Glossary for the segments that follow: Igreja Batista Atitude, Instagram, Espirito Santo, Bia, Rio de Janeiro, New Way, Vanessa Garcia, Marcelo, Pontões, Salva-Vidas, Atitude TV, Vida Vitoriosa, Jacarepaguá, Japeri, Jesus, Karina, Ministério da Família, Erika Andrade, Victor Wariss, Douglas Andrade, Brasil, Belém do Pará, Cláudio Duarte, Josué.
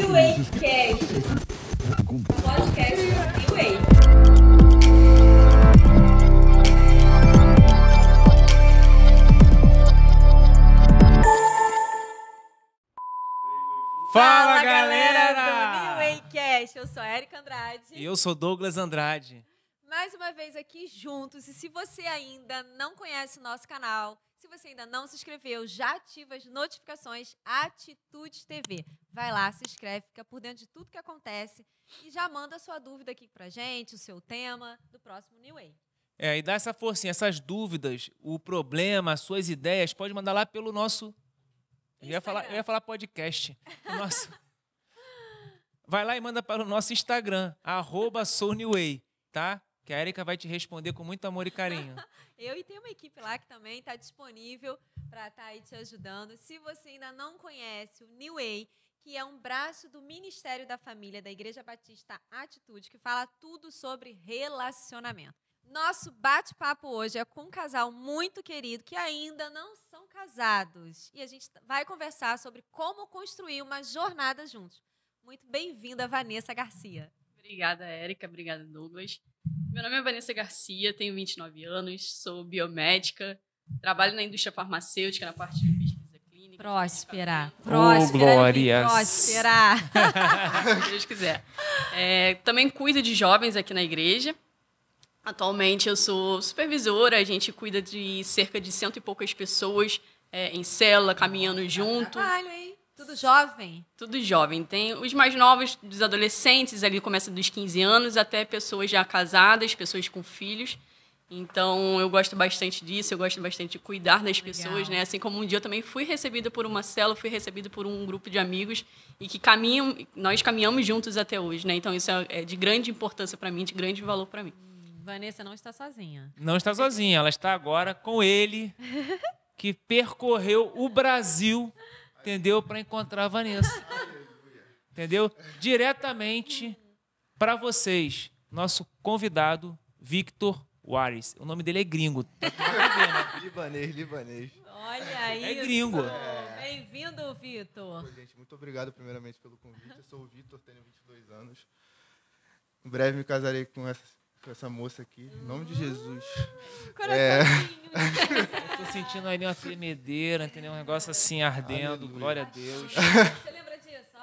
New Way Cast. Podcast New Way. Fala, galera do New Way Cast. Eu sou a Erika Andrade. E eu sou Douglas Andrade. Mais uma vez aqui juntos. E se você ainda não conhece o nosso canal, se você ainda não se inscreveu, já ativa as notificações Atitude TV. Vai lá, se inscreve, fica por dentro de tudo que acontece e já manda a sua dúvida aqui pra gente, o seu tema do próximo New Way. É, e dá essa forcinha, essas dúvidas, o problema, as suas ideias, pode mandar lá pelo nosso... Eu ia falar podcast. Nosso... Vai lá e manda para o nosso Instagram, @souneway, tá? Que a Erika vai te responder com muito amor e carinho. Eu e tem uma equipe lá que também está disponível para estar aí te ajudando. Se você ainda não conhece o New Way, que é um braço do Ministério da Família da Igreja Batista Atitude, que fala tudo sobre relacionamento. Nosso bate-papo hoje é com um casal muito querido que ainda não são casados. E a gente vai conversar sobre como construir uma jornada juntos. Muito bem-vinda, Vanessa Garcia. Obrigada, Erika. Obrigada, Douglas. Meu nome é Vanessa Garcia, tenho 29 anos, sou biomédica, trabalho na indústria farmacêutica, na parte de pesquisa clínica. Próspera. Próspera. Próspera. Se Deus quiser. É, também cuido de jovens aqui na igreja. Atualmente eu sou supervisora, a gente cuida de cerca de 100 e poucas pessoas em célula, caminhando junto. Trabalho, hein? Tudo jovem? Tudo jovem. Tem os mais novos, dos adolescentes, ali começa dos 15 anos, até pessoas já casadas, pessoas com filhos. Então, eu gosto bastante disso, eu gosto bastante de cuidar das pessoas, né? Assim como um dia eu também fui recebida por uma célula, fui recebida por um grupo de amigos e que caminham, nós caminhamos juntos até hoje, né? Então, isso é de grande importância para mim, de grande valor para mim. Vanessa não está sozinha. Não está sozinha, ela está agora com ele, que percorreu o Brasil... Entendeu? Para encontrar a Vanessa. Entendeu? Diretamente para vocês, nosso convidado, Victor Wariss. O nome dele é gringo. Tá tudo bem, né? Libanês, libanês. Olha isso. É gringo. É. Bem-vindo, Victor. Oi, gente, muito obrigado, primeiramente, pelo convite. Eu sou o Victor, tenho 22 anos. Em breve me casarei com essa moça aqui. Em nome de Jesus. Coraçãozinho. É. Eu tô sentindo ali uma tremedeira, entendeu? Um negócio assim, ardendo. Aleluia. Glória a Deus. Você lembra disso?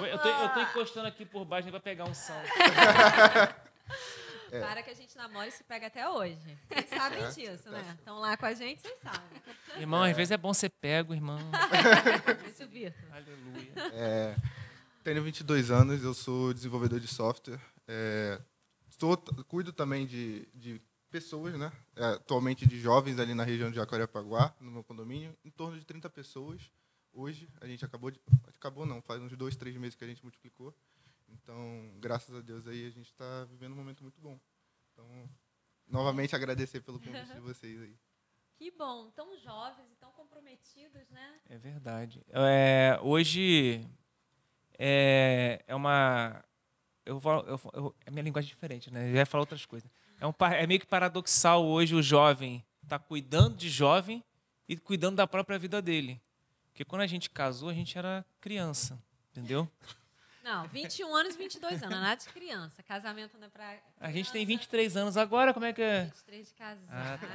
Ó? Eu tô encostando aqui por baixo para pegar um som. É. Para que a gente namore e se pega até hoje. Vocês sabem disso, né? Estão lá com a gente, vocês sabem. Irmão, às vezes é bom ser pego, irmão. Isso, Victor. Aleluia. É, tenho 22 anos, eu sou desenvolvedor de software. Cuido também de pessoas, né? Atualmente de jovens ali na região de Jacarepaguá, no meu condomínio, em torno de 30 pessoas. Hoje, a gente faz uns 2, 3 meses que a gente multiplicou. Então, graças a Deus, aí a gente está vivendo um momento muito bom. Então, novamente, agradecer pelo convite de vocês aí. Que bom, tão jovens e tão comprometidos, né? É verdade. Hoje é uma... a minha linguagem é diferente, né? Eu ia falar outras coisas. É meio que paradoxal hoje o jovem tá cuidando de jovem e cuidando da própria vida dele. Porque quando a gente casou, a gente era criança, entendeu? Não, 21 anos e 22 anos, nada de criança. Casamento não é pra criança. A gente tem 23 anos agora, como é que é? 23 de casado.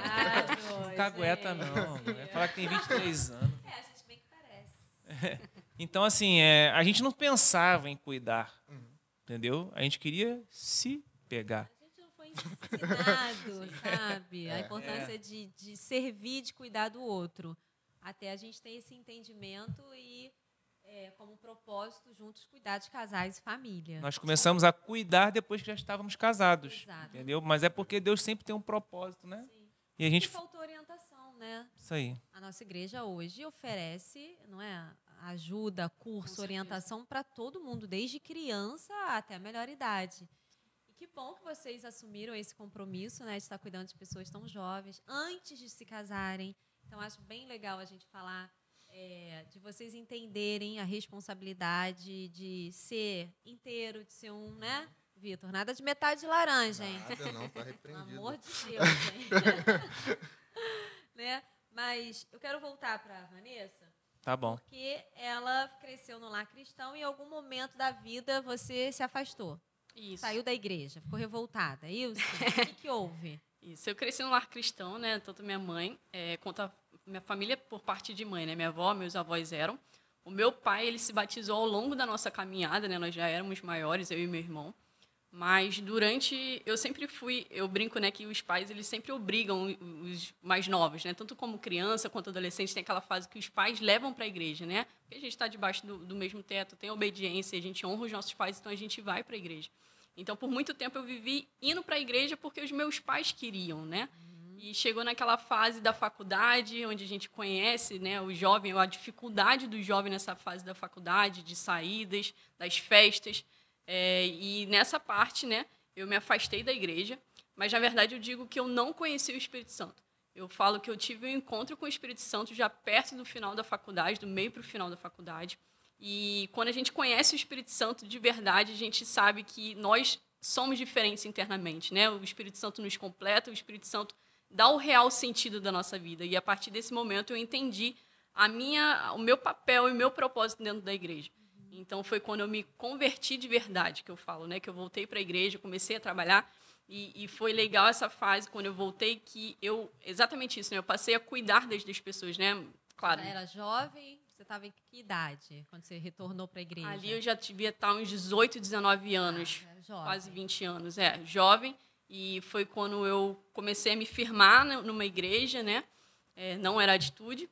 Não cagueta, não. É falar que tem 23 anos. É, a gente bem que parece. Então, assim, a gente não pensava em cuidar. Entendeu? A gente queria se pegar. A gente não foi ensinado, sabe? A importância de servir, de cuidar do outro. Até a gente ter esse entendimento e, como propósito, juntos, cuidar de casais e família. Nós começamos a cuidar depois que já estávamos casados. Exato. Entendeu? Mas é porque Deus sempre tem um propósito, né? Sim. E a gente... faltou orientação, né? Isso aí. A nossa igreja hoje oferece, não é... ajuda, curso, orientação para todo mundo, desde criança até a melhor idade. E que bom que vocês assumiram esse compromisso, né, de estar cuidando de pessoas tão jovens, antes de se casarem. Então, acho bem legal a gente falar de vocês entenderem a responsabilidade de ser inteiro, de ser um, né, Victor? Nada de metade de laranja, hein? Nada não, tá repreendido. Pelo amor de Deus, hein? Né? Mas eu quero voltar para a Vanessa. Tá bom. Porque ela cresceu no lar cristão e em algum momento da vida você se afastou. Isso. Saiu da igreja, ficou revoltada. Isso? O que houve? Isso. Eu cresci no lar cristão, né? Tanto minha mãe, quanto a minha família por parte de mãe, né? Minha avó, meus avós eram. O meu pai, ele se batizou ao longo da nossa caminhada, né? Nós já éramos maiores, eu e meu irmão. Mas durante... Eu sempre fui... Eu brinco, né, que os pais, eles sempre obrigam os mais novos, né? Tanto como criança quanto adolescente, tem aquela fase que os pais levam para a igreja, né? Porque a gente está debaixo do mesmo teto, tem obediência, a gente honra os nossos pais, então a gente vai para a igreja. Então, por muito tempo, eu vivi indo para a igreja porque os meus pais queriam, né? E chegou naquela fase da faculdade, onde a gente conhece, né, o jovem, a dificuldade do jovem nessa fase da faculdade, de saídas, das festas. E nessa parte, né, eu me afastei da igreja, mas na verdade eu digo que eu não conheci o Espírito Santo. Eu falo que eu tive um encontro com o Espírito Santo já perto do final da faculdade, do meio para o final da faculdade. E quando a gente conhece o Espírito Santo de verdade, a gente sabe que nós somos diferentes internamente, né? O Espírito Santo nos completa, o Espírito Santo dá o real sentido da nossa vida. E a partir desse momento eu entendi o meu papel e o meu propósito dentro da igreja. Então, foi quando eu me converti de verdade, que eu falo, né? Que eu voltei para a igreja, comecei a trabalhar. E foi legal essa fase, quando eu voltei, que eu... Exatamente isso, né? Eu passei a cuidar das pessoas, né? Claro. Você era jovem? Você estava em que idade, quando você retornou para a igreja? Ali eu já devia estar uns 18, 19 anos. Era jovem. Quase 20 anos, jovem. E foi quando eu comecei a me firmar numa igreja, né? Não era atitude.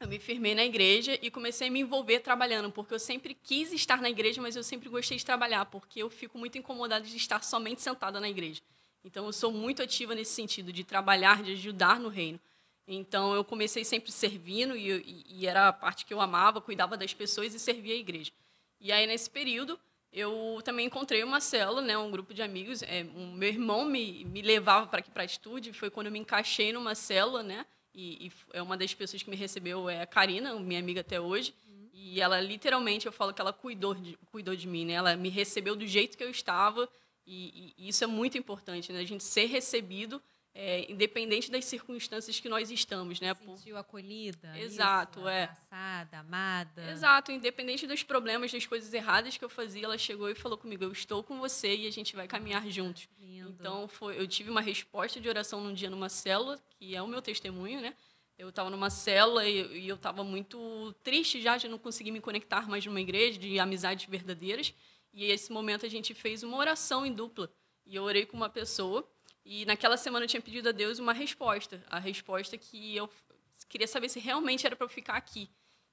Eu me firmei na igreja e comecei a me envolver trabalhando, porque eu sempre quis estar na igreja, mas eu sempre gostei de trabalhar, porque eu fico muito incomodada de estar somente sentada na igreja. Então, eu sou muito ativa nesse sentido, de trabalhar, de ajudar no reino. Então, eu comecei sempre servindo, e era a parte que eu amava, cuidava das pessoas e servia a igreja. E aí, nesse período, eu também encontrei o Marcelo, né, um grupo de amigos. Meu irmão me levava para aqui, para a Atitude, foi quando eu me encaixei numa célula, né? E é uma das pessoas que me recebeu é a Karina, minha amiga até hoje. E ela, literalmente, eu falo que ela cuidou de mim, né? Ela me recebeu do jeito que eu estava. E isso é muito importante, né? A gente ser recebido, independente das circunstâncias que nós estamos, né? Sentiu acolhida. Exato, isso, abraçada, amada. Exato, independente dos problemas, das coisas erradas que eu fazia, ela chegou e falou comigo: eu estou com você e a gente vai caminhar juntos. Lindo. Então, eu tive uma resposta de oração num dia numa célula, que é o meu testemunho, né? Eu estava numa célula e eu estava muito triste já de não conseguir me conectar mais numa igreja, de amizades verdadeiras. E nesse momento a gente fez uma oração em dupla. E eu orei com uma pessoa. E naquela semana eu tinha pedido a Deus uma resposta. A resposta que eu queria saber se realmente era para eu ficar aqui.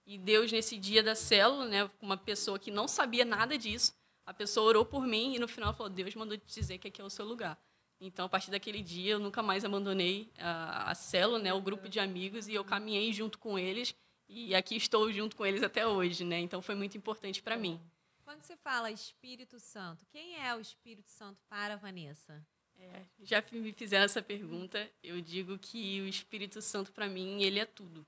E Deus, nesse dia da célula, né, uma pessoa que não sabia nada disso, a pessoa orou por mim e no final falou: Deus mandou te dizer que aqui é o seu lugar. Então, a partir daquele dia, eu nunca mais abandonei a célula, né, o grupo de amigos, e eu caminhei junto com eles, e aqui estou junto com eles até hoje, né? Então, foi muito importante para mim. Quando você fala Espírito Santo, quem é o Espírito Santo para a Vanessa? Já me fizeram essa pergunta. Eu digo que o Espírito Santo, para mim, ele é tudo.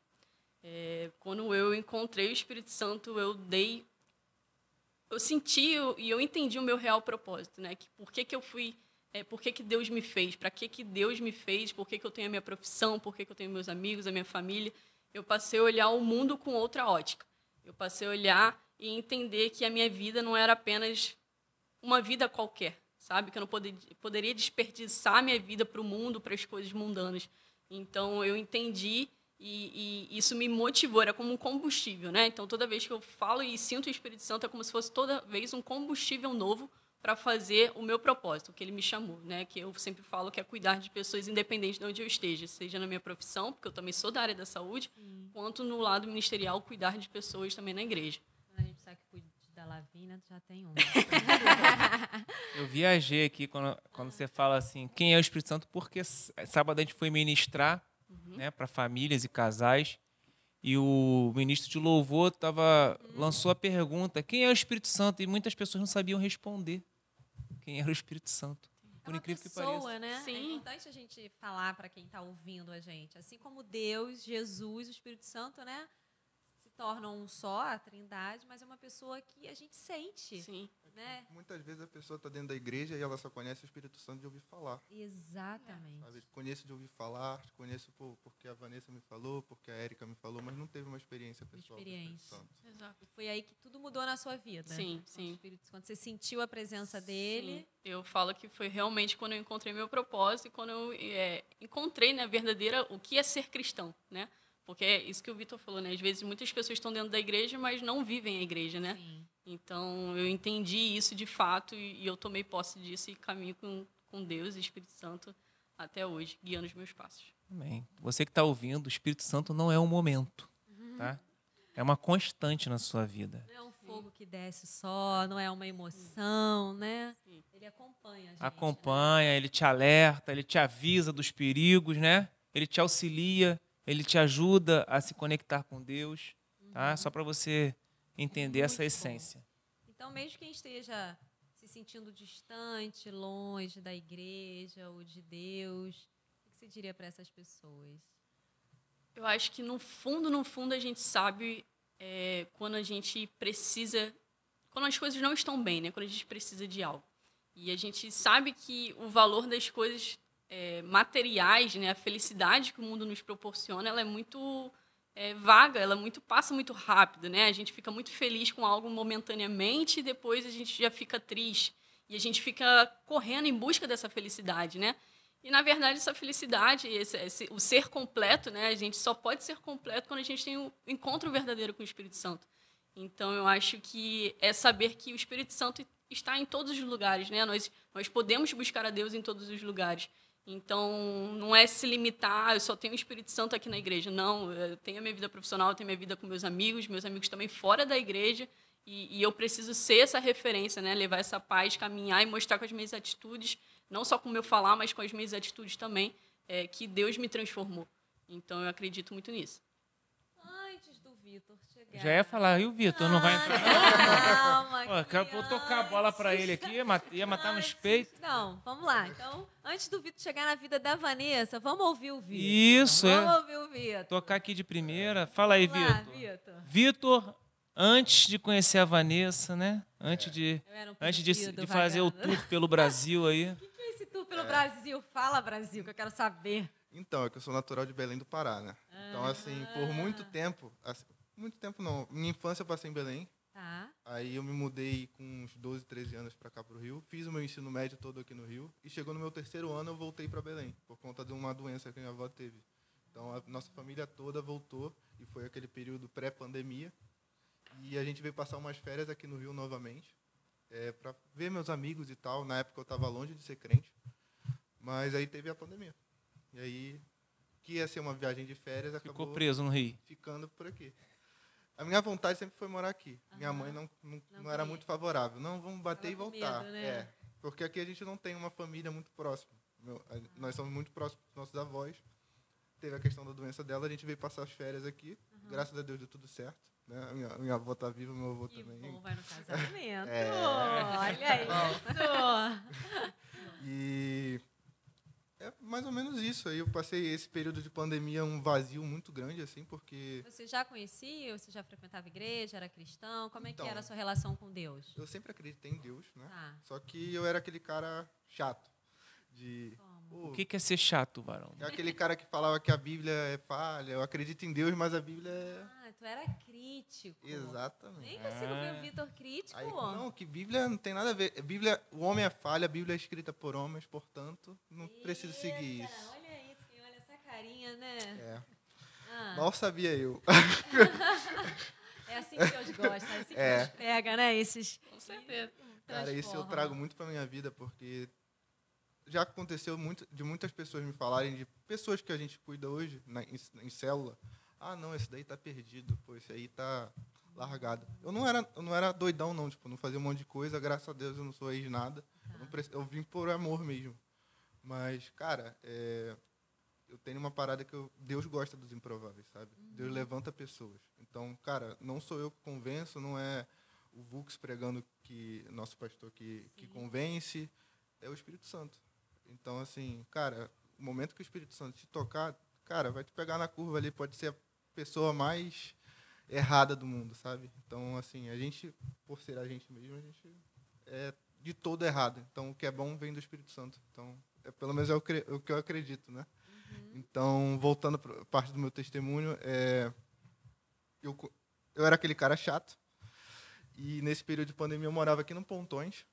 Quando eu encontrei o Espírito Santo, eu senti e eu entendi o meu real propósito, né? Que por que eu fui... por que Deus me fez? Para que Deus me fez? Por que eu tenho a minha profissão? Por que eu tenho meus amigos, a minha família? Eu passei a olhar o mundo com outra ótica. Eu passei a olhar e entender que a minha vida não era apenas uma vida qualquer, sabe? Que eu não poderia desperdiçar a minha vida para o mundo, para as coisas mundanas. Então, eu entendi e isso me motivou. Era como um combustível, né? Então, toda vez que eu falo e sinto o Espírito Santo, é como se fosse toda vez um combustível novo para fazer o meu propósito, o que ele me chamou, né? Que eu sempre falo que é cuidar de pessoas independente de onde eu esteja, seja na minha profissão, porque eu também sou da área da saúde, quanto no lado ministerial, cuidar de pessoas também na igreja. A gente sabe que cuida da Lavina, já tem uma. Eu viajei aqui quando você fala assim, quem é o Espírito Santo? Porque sábado a gente foi ministrar, né, para famílias e casais, e o ministro de louvor lançou a pergunta: quem é o Espírito Santo? E muitas pessoas não sabiam responder quem era o Espírito Santo. Por incrível que pareça. É uma pessoa, né? Sim. É importante a gente falar para quem está ouvindo a gente. Assim como Deus, Jesus, o Espírito Santo, né? tornam um só, a trindade, mas é uma pessoa que a gente sente. Sim. Né? Muitas vezes a pessoa está dentro da igreja e ela só conhece o Espírito Santo de ouvir falar. Exatamente. Sabe? Conheço de ouvir falar, conheço porque a Vanessa me falou, porque a Erika me falou, mas não teve uma experiência pessoal. Experiência. Exato. E foi aí que tudo mudou na sua vida. Sim, sim. O Espírito Santo, quando você sentiu a presença dele. Sim. Eu falo que foi realmente quando eu encontrei meu propósito e quando eu encontrei, né, verdadeira, o que é ser cristão, né? Porque é isso que o Victor falou, né? Às vezes muitas pessoas estão dentro da igreja, mas não vivem a igreja, né? Sim. Então, eu entendi isso de fato e eu tomei posse disso e caminho com Deus e Espírito Santo até hoje, guiando os meus passos. Amém. Você que está ouvindo, o Espírito Santo não é um momento, tá? É uma constante na sua vida. Não é um fogo que desce só, não é uma emoção, né? Sim. Ele acompanha a gente. Acompanha, né? Ele te alerta, ele te avisa dos perigos, né? Ele te auxilia. Ele te ajuda a se conectar com Deus, tá? Só para você entender essa essência. Bom. Então, mesmo quem esteja se sentindo distante, longe da igreja ou de Deus, o que você diria para essas pessoas? Eu acho que, no fundo, a gente sabe quando a gente precisa... Quando as coisas não estão bem, né? Quando a gente precisa de algo. E a gente sabe que o valor das coisas... materiais, né? A felicidade que o mundo nos proporciona, ela é muito vaga, ela passa muito rápido, né? A gente fica muito feliz com algo momentaneamente e depois a gente já fica triste e a gente fica correndo em busca dessa felicidade, né? E na verdade essa felicidade, o ser completo, né? A gente só pode ser completo quando a gente tem um encontro verdadeiro com o Espírito Santo. Então eu acho que é saber que o Espírito Santo está em todos os lugares, né? Nós podemos buscar a Deus em todos os lugares. Então, não é se limitar, eu só tenho o Espírito Santo aqui na igreja. Não, eu tenho a minha vida profissional, eu tenho a minha vida com meus amigos também fora da igreja, e eu preciso ser essa referência, né? Levar essa paz, caminhar e mostrar com as minhas atitudes, não só com o meu falar, mas com as minhas atitudes também, que Deus me transformou. Então, eu acredito muito nisso. Antes do Victor chegar... Já ia falar, e o Victor não vai entrar? Calma, que eu vou tocar a bola para ele aqui, ia matar nos peitos. Não, vamos lá, então... Antes do Victor chegar na vida da Vanessa, vamos ouvir o Victor. Isso, Vamos ouvir o Victor. Tocar aqui de primeira. Fala aí, Victor. Victor, antes de conhecer a Vanessa, né? Antes de fazer o tour pelo Brasil aí. O que é esse tour pelo Brasil? Fala, Brasil, que eu quero saber. Então, é que eu sou natural de Belém do Pará, né? Então, assim, por muito tempo... Assim, muito tempo não. Minha infância eu passei em Belém. Tá. Aí eu me mudei com uns 12, 13 anos para cá, para o Rio. Fiz o meu ensino médio todo aqui no Rio. E chegou no meu terceiro ano, eu voltei para Belém, por conta de uma doença que minha avó teve. Então, a nossa família toda voltou, e foi aquele período pré-pandemia. E a gente veio passar umas férias aqui no Rio novamente, para ver meus amigos e tal. Na época, eu estava longe de ser crente. Mas aí teve a pandemia. E aí, que ia ser uma viagem de férias, acabou... Ficou preso no Rio. Ficando por aqui. A minha vontade sempre foi morar aqui. Uhum. Minha mãe não era muito favorável. Não, vamos bater e voltar. Medo, né? Porque aqui a gente não tem uma família muito próxima. Nós somos muito próximos dos nossos avós. Teve a questão da doença dela, a gente veio passar as férias aqui. Uhum. Graças a Deus deu tudo certo. Né? Minha avó está viva, meu avô também. Bom, vai no casamento. Olha isso! E... é mais ou menos isso. Aí eu passei esse período de pandemia um vazio muito grande, assim, porque... Você já conhecia? Você já frequentava igreja? Era cristão? Como que era a sua relação com Deus? Eu sempre acreditei em Deus, né? Só que eu era aquele cara chato. O que é ser chato, Barão? É aquele cara que falava que a Bíblia é falha. Eu acredito em Deus, mas a Bíblia é... Tu era crítico. Exatamente. Nem consigo ver o Victor crítico. Aí, não, que Bíblia não tem nada a ver. Bíblia, o homem é falha, a Bíblia é escrita por homens, portanto, não preciso seguir isso. Olha isso, quem olha essa carinha, né? Mal sabia eu. É assim que Deus gosta, é assim que Deus pega, né? Esses... Com certeza. Cara, isso eu trago muito para minha vida, porque já aconteceu de muitas pessoas me falarem, de pessoas que a gente cuida hoje, em célula, não, esse daí tá perdido, esse aí tá largado. Eu não era doidão, não, não fazia um monte de coisa, graças a Deus eu não sou ex-nada. Eu vim por amor mesmo. Mas, cara, eu tenho uma parada que Deus gosta dos improváveis, sabe? Deus levanta pessoas. Então, cara, não sou eu que convenço, não é o Vux pregando, que nosso pastor que convence, é o Espírito Santo. Então, assim, cara, o momento que o Espírito Santo te tocar, cara, vai te pegar na curva ali, pode ser pessoa mais errada do mundo, sabe? Então, assim, a gente, por ser a gente mesmo, a gente é de todo errado. Então, o que é bom vem do Espírito Santo. Então, pelo menos é o que eu acredito, né? Uhum. Então, voltando para parte do meu testemunho, eu era aquele cara chato. E nesse período de pandemia eu morava aqui no Pontões.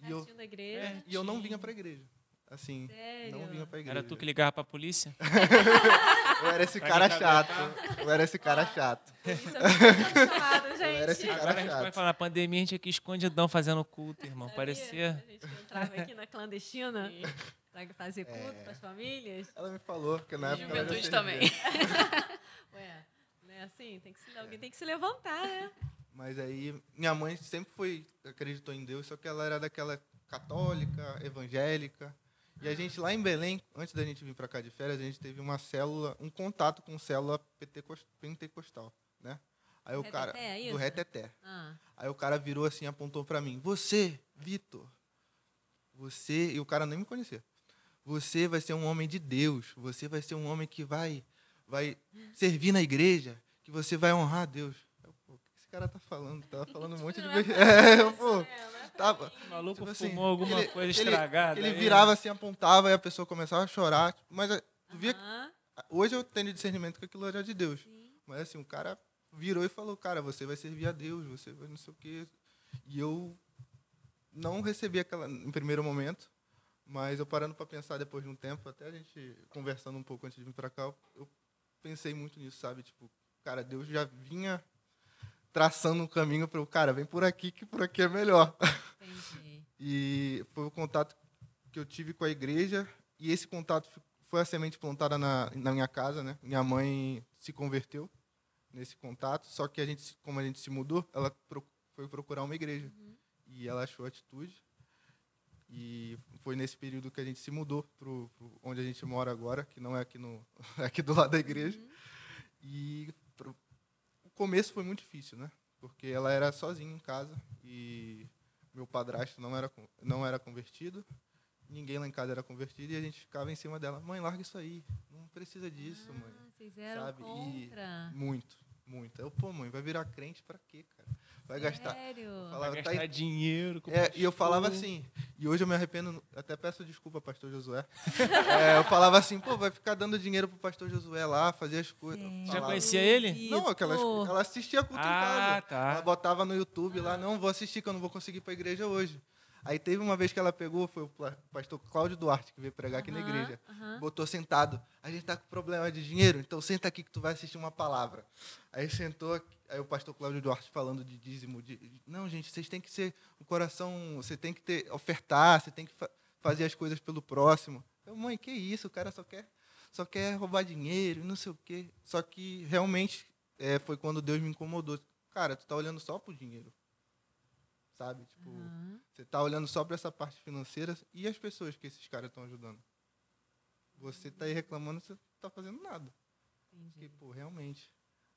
E eu não vinha para a igreja. Assim, sério? Não vinha para a igreja. Era tu que ligava para a polícia? Eu era esse cara chato. Eu era esse cara chato. Eu era esse cara chato. Agora a gente vai falar, na pandemia a gente aqui escondidão fazendo culto, irmão. Parecia. A gente entrava aqui na clandestina para fazer culto para as famílias. Ela me falou que na época. Juventude também. Ué, né? Assim, alguém tem que se levantar, né? Mas aí, minha mãe sempre acreditou em Deus, só que ela era daquela católica, evangélica. E a gente, lá em Belém, antes da gente vir para cá de férias, a gente teve uma célula, um contato com célula pentecostal, né? Aí o cara, do reteté. Aí o cara virou assim, apontou para mim: "Você, Victor, você", e o cara nem me conhecia, "você vai ser um homem de Deus, você vai ser um homem que vai servir na igreja, que você vai honrar a Deus". O cara tá falando um monte de besteira. O maluco tipo assim, fumou alguma coisa estragada. Ele virava assim, apontava, e a pessoa começava a chorar. Tipo, mas tu via, hoje eu tenho discernimento que aquilo era de Deus. Sim. Mas assim, o cara virou e falou: "Cara, você vai servir a Deus, você vai não sei o quê". E eu não recebi aquela em primeiro momento, mas eu parando para pensar depois de um tempo, até a gente conversando um pouco antes de vir para cá, eu pensei muito nisso, sabe? Tipo, cara, Deus já vinha traçando um caminho para o cara, vem por aqui, que por aqui é melhor. Entendi. E foi o contato que eu tive com a igreja, e esse contato foi a semente plantada na minha casa, né? Minha mãe se converteu nesse contato, só que como a gente se mudou, ela foi procurar uma igreja. Uhum. E ela achou a Atitude. E foi nesse período que a gente se mudou para onde a gente mora agora, que não é aqui é aqui do lado da igreja. Uhum. E o começo foi muito difícil, né? Porque ela era sozinha em casa e meu padrasto não era convertido, ninguém lá em casa era convertido, e a gente ficava em cima dela: "Mãe, larga isso aí, não precisa disso, mãe". Vocês eram sabe? Contra. E muito. Eu, pô, mãe, vai virar crente para quê, cara? Vai gastar, vai gastar dinheiro com pastor. E eu falava assim, e hoje eu me arrependo, até peço desculpa ao pastor Josué. Eu falava assim: "Pô, vai ficar dando dinheiro pro pastor Josué lá, fazer as coisas". Já conhecia ele? Não, ela assistia a culto em casa. Tá. Ela botava no YouTube lá: "Não, vou assistir, que eu não vou conseguir ir pra igreja hoje". Aí teve uma vez que ela pegou, foi o pastor Cláudio Duarte que veio pregar aqui na igreja. Botou sentado: "A gente tá com problema de dinheiro, então senta aqui que tu vai assistir uma palavra". Aí sentou, aí o pastor Cláudio Duarte falando de dízimo. Não, gente, vocês têm que ser o coração, você tem que ofertar, você tem que fazer as coisas pelo próximo. Eu: "Mãe, que isso, o cara só quer roubar dinheiro e não sei o quê". Só que realmente foi quando Deus me incomodou. Cara, tu tá olhando só pro dinheiro. Sabe? Tipo, você tá olhando só para essa parte financeira e as pessoas que esses caras estão ajudando. Você tá aí reclamando, você não tá fazendo nada. Porque, pô, realmente.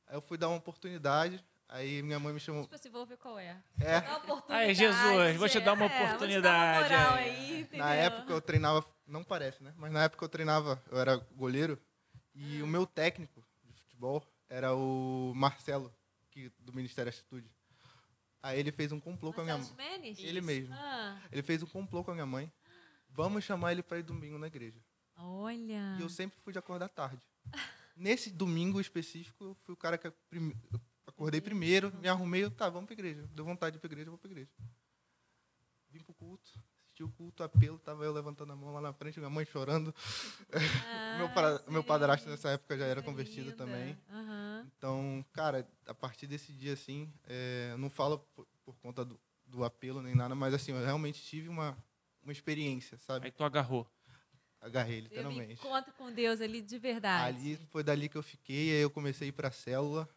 Aí eu fui dar uma oportunidade, aí minha mãe me chamou. Tipo assim, vou ver qual é. Uma oportunidade. Aí, Jesus, vou te dar uma oportunidade. Dar uma aí, na época eu treinava, não parece, né? Mas na época eu treinava, eu era goleiro, e o meu técnico de futebol era o Marcelo, do Ministério da Atitude. Aí ele fez um complô com a minha mãe. Ele mesmo. Ele fez um complô com a minha mãe. Vamos chamar ele para ir domingo na igreja. Olha. E eu sempre fui de acordar tarde. Nesse domingo específico, eu fui o cara que eu acordei primeiro, me arrumei, vamos para igreja. Deu vontade de ir para igreja, eu vou para igreja. Vim pro culto, assisti o culto, apelo, tava eu levantando a mão lá na frente, minha mãe chorando. Meu padrasto nessa época já era convertido também. Então, cara, a partir desse dia, assim, não falo por conta do apelo nem nada, mas assim, eu realmente tive uma experiência, sabe? Aí tu agarrou. Agarrei, literalmente. Eu me encontro com Deus ali de verdade. Ali foi dali que eu fiquei, aí eu comecei a ir para a célula,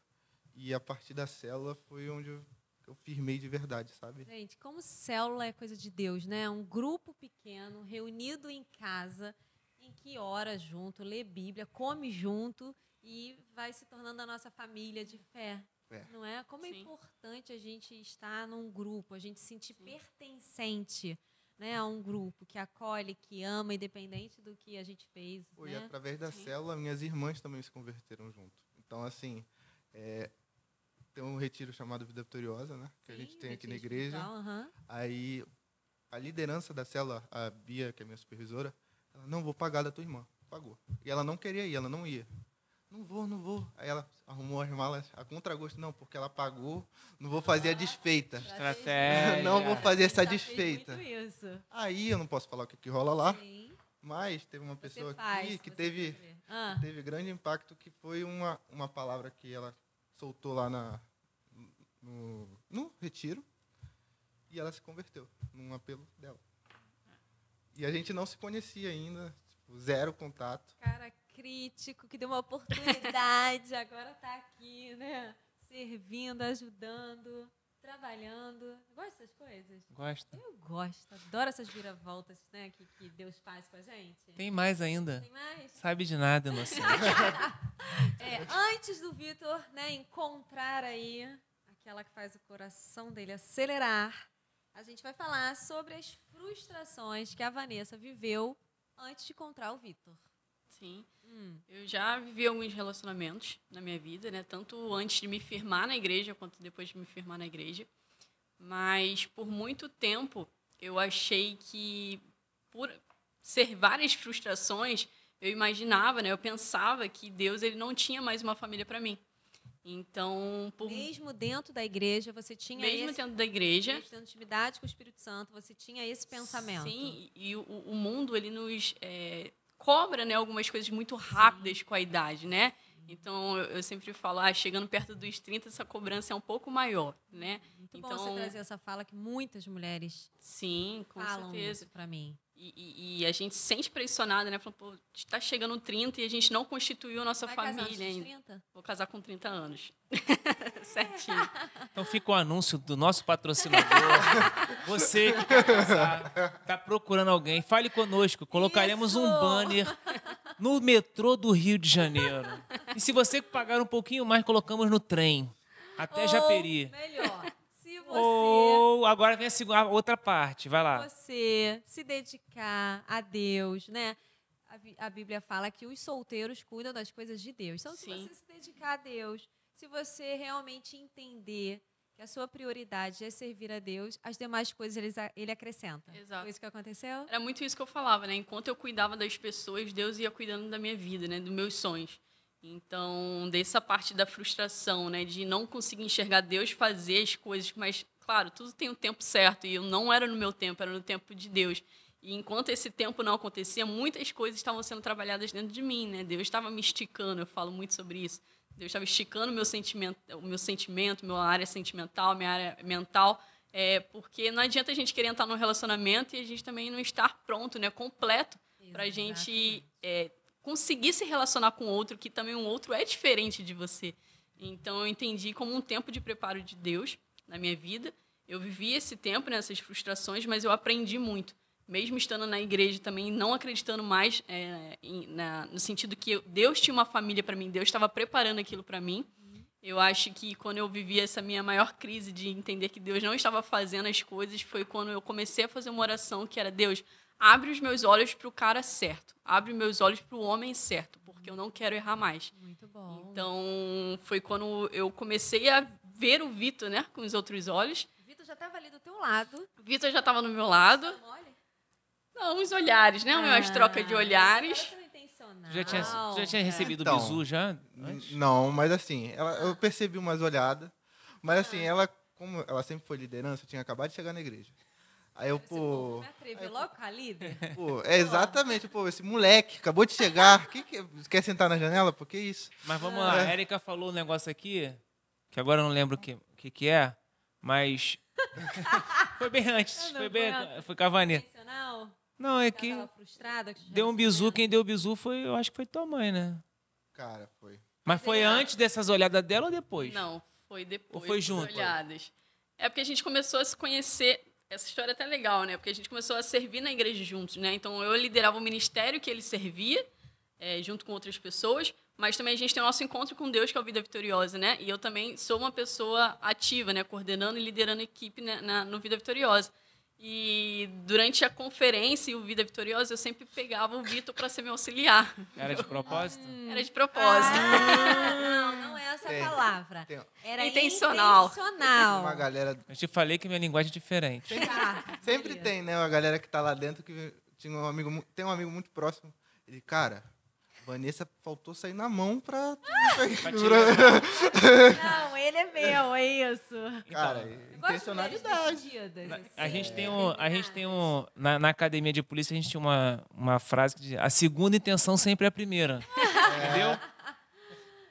e a partir da célula foi onde eu firmei de verdade, sabe? Gente, como célula é coisa de Deus, né? Um grupo pequeno, reunido em casa, em que ora junto, lê Bíblia, come junto, e vai se tornando a nossa família de fé, não é? Como é importante a gente estar num grupo, a gente se sentir pertencente, né, a um grupo que acolhe, que ama, independente do que a gente fez. Né? E através da célula, minhas irmãs também se converteram junto. Então, assim, tem um retiro chamado Vida Vitoriosa, né? Que a gente tem aqui na igreja. Uhum. Aí a liderança da célula, a Bia, que é minha supervisora, ela, não, vou pagar da tua irmã. Pagou. E ela não queria ir, ela não ia. Não vou. Aí ela arrumou as malas a contragosto. Não, porque ela pagou, não vou fazer a desfeita. Estratégia. Não vou fazer essa desfeita. Isso. Aí eu não posso falar o que rola lá. Sim. Mas teve uma pessoa aqui que teve grande impacto, que foi uma palavra que ela soltou lá no retiro, e ela se converteu num apelo dela. E a gente não se conhecia ainda, tipo, zero contato. Cara, crítico, que deu uma oportunidade, agora está aqui, né? Servindo, ajudando, trabalhando. Gosta dessas coisas? Gosto. Eu gosto, adoro essas viravoltas, né, que Deus faz com a gente. Tem mais ainda. Tem mais? Sabe de nada, inocente. Antes do Victor, né, encontrar aí aquela que faz o coração dele acelerar, a gente vai falar sobre as frustrações que a Vanessa viveu antes de encontrar o Victor. Sim. Eu já vivi alguns relacionamentos na minha vida, né? Tanto antes de me firmar na igreja, quanto depois de me firmar na igreja. Mas, por muito tempo, eu achei que, por ser várias frustrações, eu imaginava, né? Eu pensava que Deus, ele não tinha mais uma família para mim. Então, mesmo dentro da igreja, você tinha mesmo dentro da igreja, mesmo tendo intimidade com o Espírito Santo, você tinha esse pensamento. Sim, e o mundo, ele nos... cobra, né, algumas coisas muito rápidas com a idade, né? Então, eu sempre falo, chegando perto dos 30, essa cobrança é um pouco maior, né? Muito então, bom você trazer essa fala que muitas mulheres falam certeza para mim. E a gente sente pressionada, né? Falando, pô, está chegando 30 e a gente não constituiu a nossa família ainda. Vou casar com 30 anos. Certinho. Então fica o anúncio do nosso patrocinador. Você que quer casar, está procurando alguém, fale conosco. Colocaremos um banner no metrô do Rio de Janeiro. E se você pagar um pouquinho mais, colocamos no trem. Até Japeri. Melhor. Ou agora vem a outra parte, vai lá. Você se dedicar a Deus, né? A Bíblia fala que os solteiros cuidam das coisas de Deus. Então, se você se dedicar a Deus, se você realmente entender que a sua prioridade é servir a Deus, as demais coisas ele acrescenta. Exato. Foi isso que aconteceu? Era muito isso que eu falava, né? Enquanto eu cuidava das pessoas, Deus ia cuidando da minha vida, né? Dos meus sonhos. Então, dessa parte da frustração, né, de não conseguir enxergar Deus fazer as coisas, mas, claro, tudo tem um tempo certo, e eu não era no meu tempo, era no tempo de Deus. E enquanto esse tempo não acontecia, muitas coisas estavam sendo trabalhadas dentro de mim, né? Deus estava me esticando, eu falo muito sobre isso. Deus estava esticando o meu sentimento, minha área sentimental, minha área mental, porque não adianta a gente querer entrar num relacionamento e a gente também não estar pronto, né, completo, para a gente... conseguir se relacionar com outro, que também um outro é diferente de você. Então, eu entendi como um tempo de preparo de Deus na minha vida. Eu vivi esse tempo, né, essas frustrações, mas eu aprendi muito. Mesmo estando na igreja também, não acreditando mais no sentido que Deus tinha uma família para mim, Deus estava preparando aquilo para mim. Eu acho que quando eu vivi essa minha maior crise de entender que Deus não estava fazendo as coisas, foi quando eu comecei a fazer uma oração que era, Deus... abre os meus olhos para o cara certo. Abre os meus olhos para o homem certo, porque eu não quero errar mais. Muito bom. Então, foi quando eu comecei a ver o Victor, né, com os outros olhos. O Victor já estava ali do teu lado. O Victor já estava no meu lado. Não, uns olhares, né? Umas trocas de olhares. Já tinha recebido o bizu já? Antes? Não, mas assim, eu percebi umas olhadas. Mas assim, como ela sempre foi liderança, eu tinha acabado de chegar na igreja. Aí eu, pô... logo com a líder? Pô, exatamente. Pô, esse moleque acabou de chegar. Quer sentar na janela? Pô, que isso? Mas vamos lá. A Erika falou um negócio aqui, que agora eu não lembro o que é, mas... foi bem antes. Foi com a Vanessa. Não, é que... deu um bizu. Quem deu o bizu foi... eu acho que foi tua mãe, né? Cara, foi. Mas foi antes dessas olhadas dela ou depois? Não, foi depois. Ou foi junto? Olhadas. É porque a gente começou a se conhecer... Essa história é até legal, né? Porque a gente começou a servir na igreja juntos, né? Então, eu liderava o ministério que ele servia, junto com outras pessoas, mas também a gente tem o nosso encontro com Deus, que é o Vida Vitoriosa, né? E eu também sou uma pessoa ativa, né? Coordenando e liderando a equipe no Vida Vitoriosa. E durante a conferência e o Vida Vitoriosa, eu sempre pegava o Vitor para ser meu auxiliar. Era de propósito? Era de propósito. Ah, não é essa palavra. Era intencional. Uma galera... Eu te falei que minha linguagem é diferente. Sempre, sempre tem, né? Uma galera que tá lá dentro que tinha um amigo, tem um amigo muito próximo. Ele, cara, Vanessa faltou sair na mão para... Não, ele é meu, é isso. Cara, então, intencionalidade. A gente tem um... Na academia de polícia, a gente tinha uma frase que diz, a segunda intenção sempre é a primeira. Entendeu?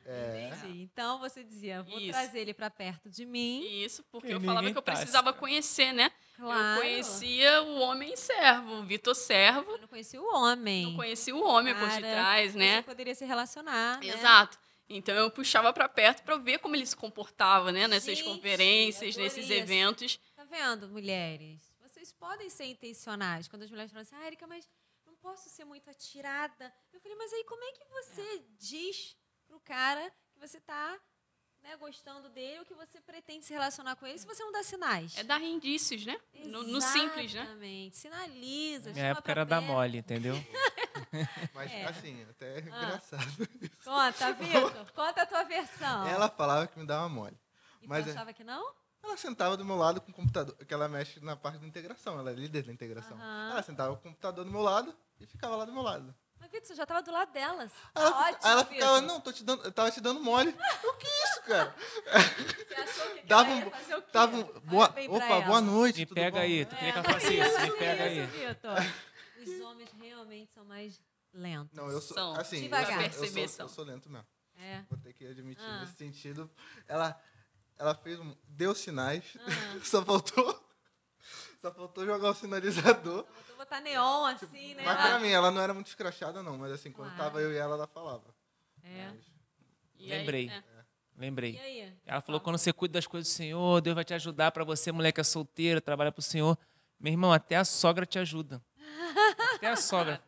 Entendi. Então, você dizia, vou trazer ele para perto de mim. Isso, porque eu falava que eu precisava conhecer, né? Claro. Eu conhecia o homem servo, o Vitor servo. Eu não conhecia o homem. Não conhecia o homem por detrás, né? Você poderia se relacionar, né? Exato. Então, eu puxava para perto para ver como ele se comportava, né? Nessas conferências, nesses eventos. Tá vendo, mulheres? Vocês podem ser intencionais. Quando as mulheres falam assim, ah, Erika, mas não posso ser muito atirada. Eu falei, mas aí como é que você diz pro cara que você tá, né, gostando dele, ou que você pretende se relacionar com ele, se você não dá sinais? É dar indícios, né? No simples, né? Exatamente. Sinaliza. Minha época era dar mole, entendeu? Mas, assim, até é engraçado isso. Conta, Vitor. Conta a tua versão. Ela falava que me dava mole. E mas tu achava que não? Ela sentava do meu lado com o computador, que ela mexe na parte da integração, ela é líder da integração. Ela sentava com o computador do meu lado e ficava lá do meu lado. Mas, Vitor, você já estava do lado delas. Ela ficava, não, eu tava te dando mole. O que é isso, cara? Você achou que dava um, fazer o quê? Dava um, boa noite, tudo bom? Me pega aí, tu queria que eu faça isso, me pega aí. Os homens realmente são mais lentos. Não, eu sou, assim, devagar. Eu sou lento mesmo. É. Vou ter que admitir nesse sentido. Ela fez deu sinais, só faltou jogar o sinalizador. Botar neon, assim, tipo, né? Mas pra mim, ela não era muito escrachada, não. Mas assim, quando tava eu e ela falava. Lembrei. Lembrei. E aí? Ela falou, quando você cuida das coisas do Senhor, Deus vai te ajudar. Pra você, mulher que é solteira, trabalha pro Senhor. Meu irmão, até a sogra te ajuda. Até a sogra.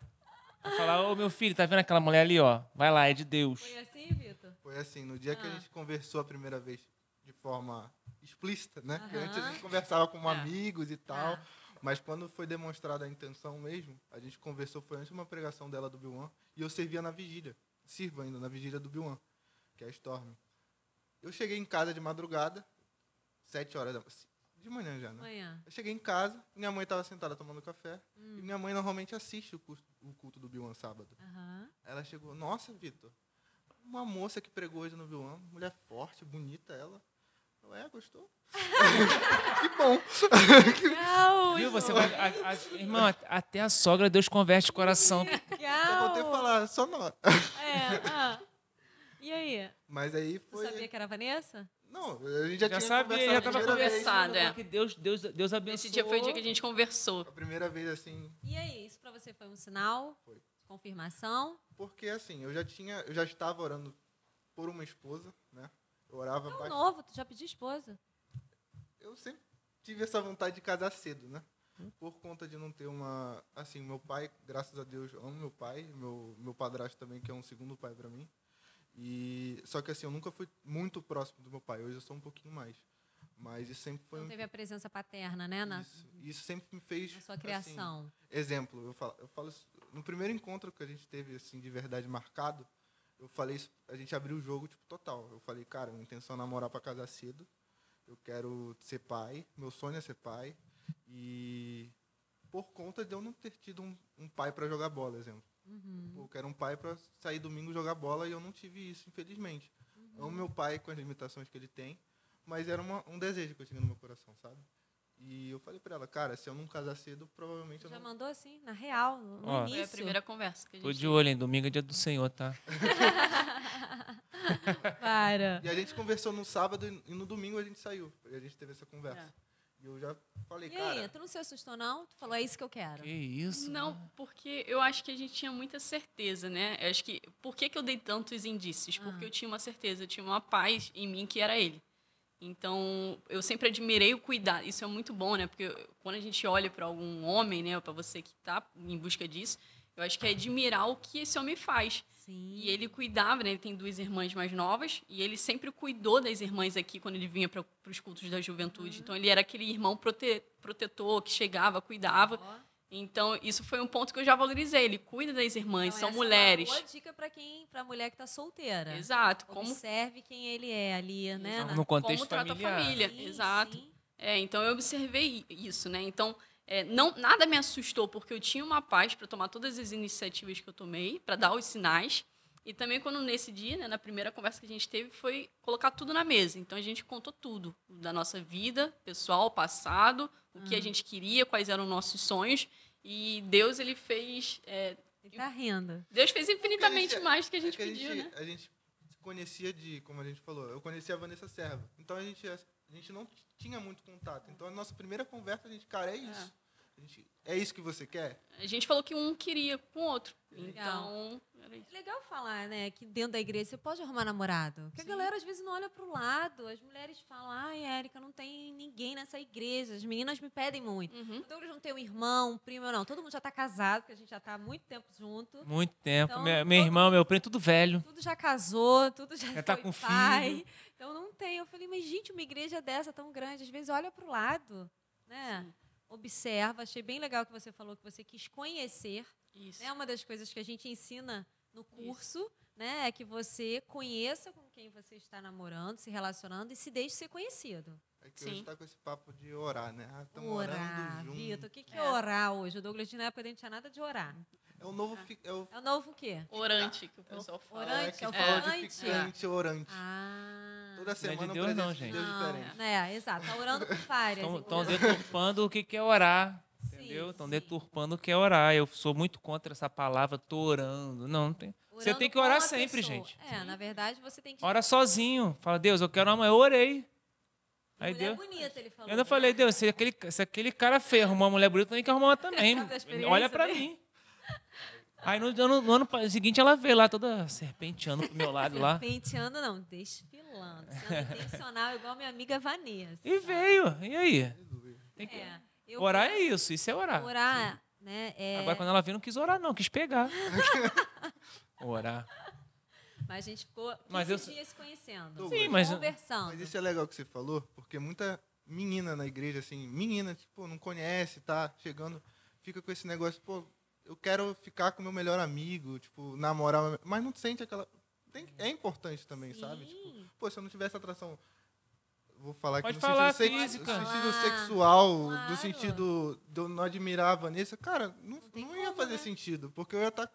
Vai falar, ô, meu filho, tá vendo aquela mulher ali, ó? Vai lá, é de Deus. Foi assim, Vitor? Foi assim. No dia que a gente conversou a primeira vez de forma explícita, né? Porque antes a gente conversava como amigos e tal. Mas quando foi demonstrada a intenção mesmo, a gente conversou, foi antes de uma pregação dela do Biuan, e eu servia na vigília, sirvo ainda na vigília do Biuan, que é a Storm. Eu cheguei em casa de madrugada, 7 horas de manhã já, né? Manhã. Eu cheguei em casa, minha mãe estava sentada tomando café, e minha mãe normalmente assiste o culto do Biuan sábado. Ela chegou, nossa, Vitor, uma moça que pregou hoje no Biuan, mulher forte, bonita ela. Gostou? Que bom. Não, viu? Você vai, irmão, até a sogra, Deus converte o coração. Legal. Só vou ter que falar, só nós. E aí? Mas aí foi... Você sabia que era a Vanessa? Não, a gente já tinha sabia, já tava conversado. Porque Deus abençoou. Esse dia foi o dia que a gente conversou. A primeira vez, assim... E aí, isso pra você foi um sinal? Foi. Confirmação? Porque, assim, eu já estava orando por uma esposa, né? Eu orava bastante. Novo, tu já pediu esposa? Eu sempre tive essa vontade de casar cedo, né? Por conta de não ter uma... Assim, meu pai, graças a Deus, eu amo meu pai, meu padrasto também, que é um segundo pai para mim. E, só que assim, eu nunca fui muito próximo do meu pai, hoje eu sou um pouquinho mais. Mas isso sempre foi... Não teve a presença paterna, né? Isso sempre me fez... Na sua criação. Assim, exemplo, eu falo isso, no primeiro encontro que a gente teve, assim, de verdade marcado, eu falei isso, a gente abriu o jogo, tipo, total. Eu falei, cara, minha intenção é namorar para casar cedo. Eu quero ser pai. Meu sonho é ser pai. E por conta de eu não ter tido um pai para jogar bola, exemplo. Eu quero um pai para sair domingo jogar bola e eu não tive isso, infelizmente. Amo meu pai com as limitações que ele tem, mas era um desejo que eu tinha no meu coração, sabe? E eu falei para ela, cara, se eu não casar cedo, provavelmente eu não... Já mandou assim, na real, no início. Foi a primeira conversa que a gente... Tô de olho, hein? Domingo é dia do Senhor, tá? Para. E a gente conversou no sábado e no domingo a gente saiu. E a gente teve essa conversa. E eu já falei, cara... E aí, tu não se assustou, não? Tu falou, é isso que eu quero. Que isso? Não, mano. Porque eu acho que a gente tinha muita certeza, né? Eu acho que... Por que eu dei tantos indícios? Porque eu tinha uma certeza, eu tinha uma paz em mim que era ele. Então, eu sempre admirei o cuidado. Isso é muito bom, né? Porque quando a gente olha para algum homem, né, para você que está em busca disso, Eu acho que é admirar o que esse homem faz. Sim. E ele cuidava, né? Ele tem duas irmãs mais novas, e ele sempre cuidou das irmãs aqui quando ele vinha para os cultos da juventude. Então, ele era aquele irmão protetor que chegava, cuidava. Então, isso foi um ponto que eu já valorizei. Ele cuida das irmãs, então, são mulheres. É uma boa dica para a mulher que está solteira. Exato. Observe quem ele é ali, né? Exato. No contexto familiar. Como trata a família. Sim, exato. Sim. É, então, eu observei isso, né? Então, nada me assustou, porque eu tinha uma paz para tomar todas as iniciativas que eu tomei, para dar os sinais. E também, quando nesse dia, né, na primeira conversa que a gente teve, foi colocar tudo na mesa. Então, a gente contou tudo da nossa vida pessoal, passado, o que a gente queria, quais eram os nossos sonhos. E Deus, ele fez... Deus fez infinitamente mais do que a gente pediu, né? A gente conhecia como a gente falou, eu conhecia a Vanessa Serva. Então, a gente não tinha muito contato. Então, a nossa primeira conversa, a gente, cara, é isso. É isso que você quer? A gente falou que um queria com o outro. Então... É legal falar, né? Que dentro da igreja você pode arrumar namorado. Porque a galera, às vezes, não olha para o lado. As mulheres falam, ai, Erika, não tem ninguém nessa igreja. As meninas me pedem muito. Então, eles não têm um irmão, um primo, não. Todo mundo já está casado, porque a gente já está há muito tempo junto. Muito tempo. Então, meu irmão, meu primo, tudo velho. Tudo já casou, tudo já foi tá com pai. Filho. Então, não tem. Eu falei, mas, gente, uma igreja dessa tão grande, às vezes, olha para o lado, né? Sim. Observa. Achei bem legal que você falou que você quis conhecer. Isso. Né? Uma das coisas que a gente ensina no curso, né, é que você conheça com quem você está namorando, se relacionando e se deixe ser conhecido. É que hoje está com esse papo de orar, né? Orar, Vitor. O que é orar hoje? O Douglas, na época, a gente não tinha nada de orar. É o novo... É o novo o quê? Orante, que o pessoal fala. Orante, ficante, orante. Toda semana Deus, não, gente. Deus diferente. Não, exato. Está orando com várias. Estão deturpando o que é orar. Entendeu? Estão deturpando o que é orar. Eu sou muito contra essa palavra, estou orando. Não tem... Você tem que orar sempre, gente. Na verdade, você tem que... Ora sozinho. Fala, Deus, eu quero amar. Eu orei. Aí mulher bonita, ele falou. Eu ainda falei, Deus, se aquele cara feio arrumar uma mulher bonita, tem que arrumar também. Olha pra mim. Aí no ano seguinte ela veio lá toda serpenteando pro meu lado lá. Serpenteando não, desfilando. Sendo intencional, igual minha amiga Vanessa. E veio, e aí? Tem que... orar é isso, isso é orar. Orar, né? Agora quando ela veio não quis orar não, quis pegar. Orar. Mas a gente ficou 15 dias se conhecendo. Sim, mas conversando. Mas isso é legal que você falou, porque muita menina na igreja, assim, menina, tipo, não conhece, tá chegando, fica com esse negócio, pô, eu quero ficar com o meu melhor amigo, tipo, namorar, mas não sente aquela... É importante também, sabe? Tipo, pô, se eu não tivesse atração... Vou falar aqui no sentido sexual, do sentido de eu não admirar a Vanessa, cara, não ia fazer sentido, porque eu ia estar...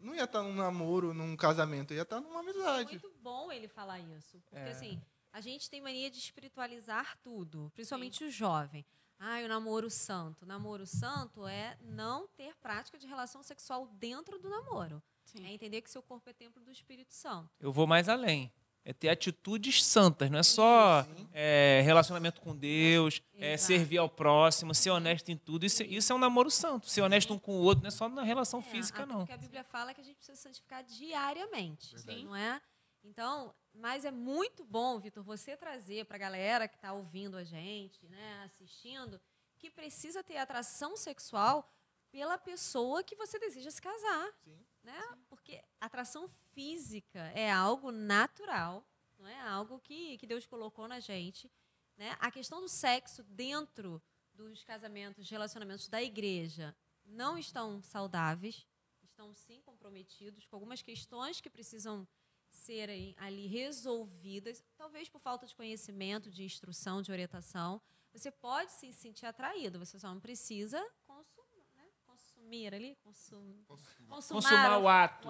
Não ia estar num namoro, num casamento, ia estar numa amizade. É muito bom ele falar isso. Porque, assim, a gente tem mania de espiritualizar tudo, principalmente o jovem. Ah, o namoro santo. O namoro santo é não ter prática de relação sexual dentro do namoro. Sim. É entender que seu corpo é templo do Espírito Santo. Eu vou mais além. É ter atitudes santas, não é só relacionamento com Deus, servir ao próximo, ser honesto em tudo. Isso é um namoro santo, ser honesto um com o outro, não é só na relação física, não. O que a Bíblia fala é que a gente precisa santificar diariamente, não é? Então, mas é muito bom, Vitor, você trazer para a galera que está ouvindo a gente, né, assistindo, que precisa ter atração sexual pela pessoa que você deseja se casar. Sim. Né? Porque atração física é algo natural, não é algo que Deus colocou na gente, né? A questão do sexo dentro dos casamentos, relacionamentos da igreja não estão saudáveis, estão sim comprometidos com algumas questões que precisam serem ali resolvidas, talvez por falta de conhecimento, de instrução, de orientação. Você pode se sentir atraído, você só não precisa consumar o ato.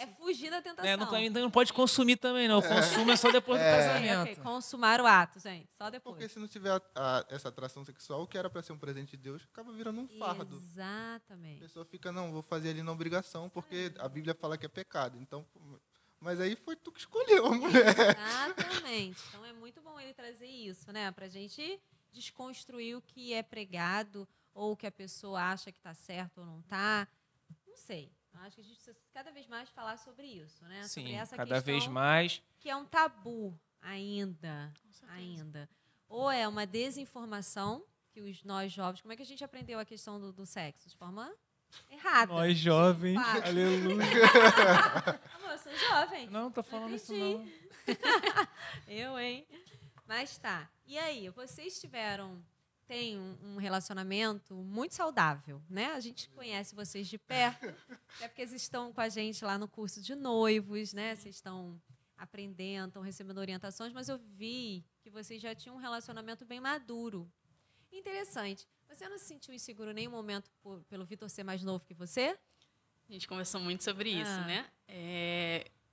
É fugir da tentação. Não pode consumir também, não. Consuma só depois do casamento. Okay. Consumar o ato, gente. Só depois. Porque se não tiver essa atração sexual, que era para ser um presente de Deus, acaba virando um fardo. Exatamente. A pessoa fica, não, vou fazer ali na obrigação, porque a Bíblia fala que é pecado. Então, mas aí foi tu que escolheu a mulher. Exatamente. Então é muito bom ele trazer isso, né? Para a gente desconstruir o que é pregado, ou que a pessoa acha que está certo ou não está. Não sei. Acho que a gente precisa cada vez mais falar sobre isso, né? Sim, sobre essa cada questão, vez mais. Que é um tabu ainda. Ou é uma desinformação que nós jovens... Como é que a gente aprendeu a questão do sexo? De forma Errada. Nós jovens, aleluia. Amor, eu sou jovem. Não, tô falando isso não. Eu, hein? Mas tá. E aí, vocês tiveram... Tem um relacionamento muito saudável, né? A gente conhece vocês de perto, até porque vocês estão com a gente lá no curso de noivos, né? Vocês estão aprendendo, estão recebendo orientações, mas eu vi que vocês já tinham um relacionamento bem maduro. Interessante. Você não se sentiu inseguro em nenhum momento pelo Victor ser mais novo que você? A gente conversou muito sobre isso, né?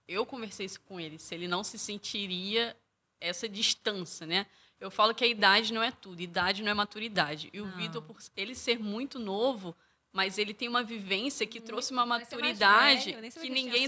Eu conversei isso com ele, se ele não se sentiria essa distância, né? Eu falo que a idade não é tudo, idade não é maturidade. E o Victor, por ele ser muito novo, mas ele tem uma vivência que trouxe uma maturidade que ninguém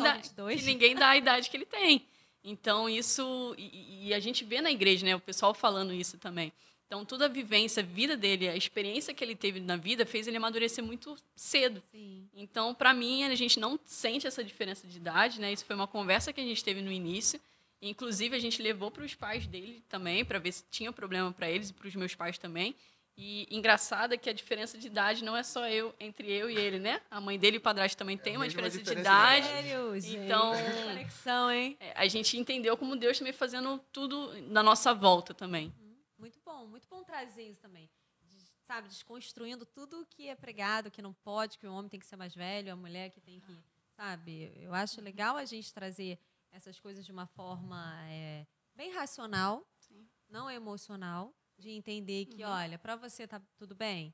dá a idade que ele tem. Então, isso... E a gente vê na igreja, né, o pessoal falando isso também. Então, toda a vivência, a vida dele, a experiência que ele teve na vida, fez ele amadurecer muito cedo. Sim. Então, para mim, a gente não sente essa diferença de idade, né? Isso foi uma conversa que a gente teve no início. Inclusive, a gente levou para os pais dele também, para ver se tinha problema para eles e para os meus pais também. E engraçado é que a diferença de idade não é só entre eu e ele, né? A mãe dele e o padrasto também tem uma diferença de idade. Sério, gente. Então, conexão, hein? A gente entendeu como Deus também fazendo tudo na nossa volta também. Muito bom trazer isso também. Sabe, desconstruindo tudo o que é pregado, que não pode, que o homem tem que ser mais velho, a mulher que tem que... Sabe, eu acho legal a gente trazer... essas coisas de uma forma bem racional, sim, não emocional, de entender que, olha, para você tá tudo bem?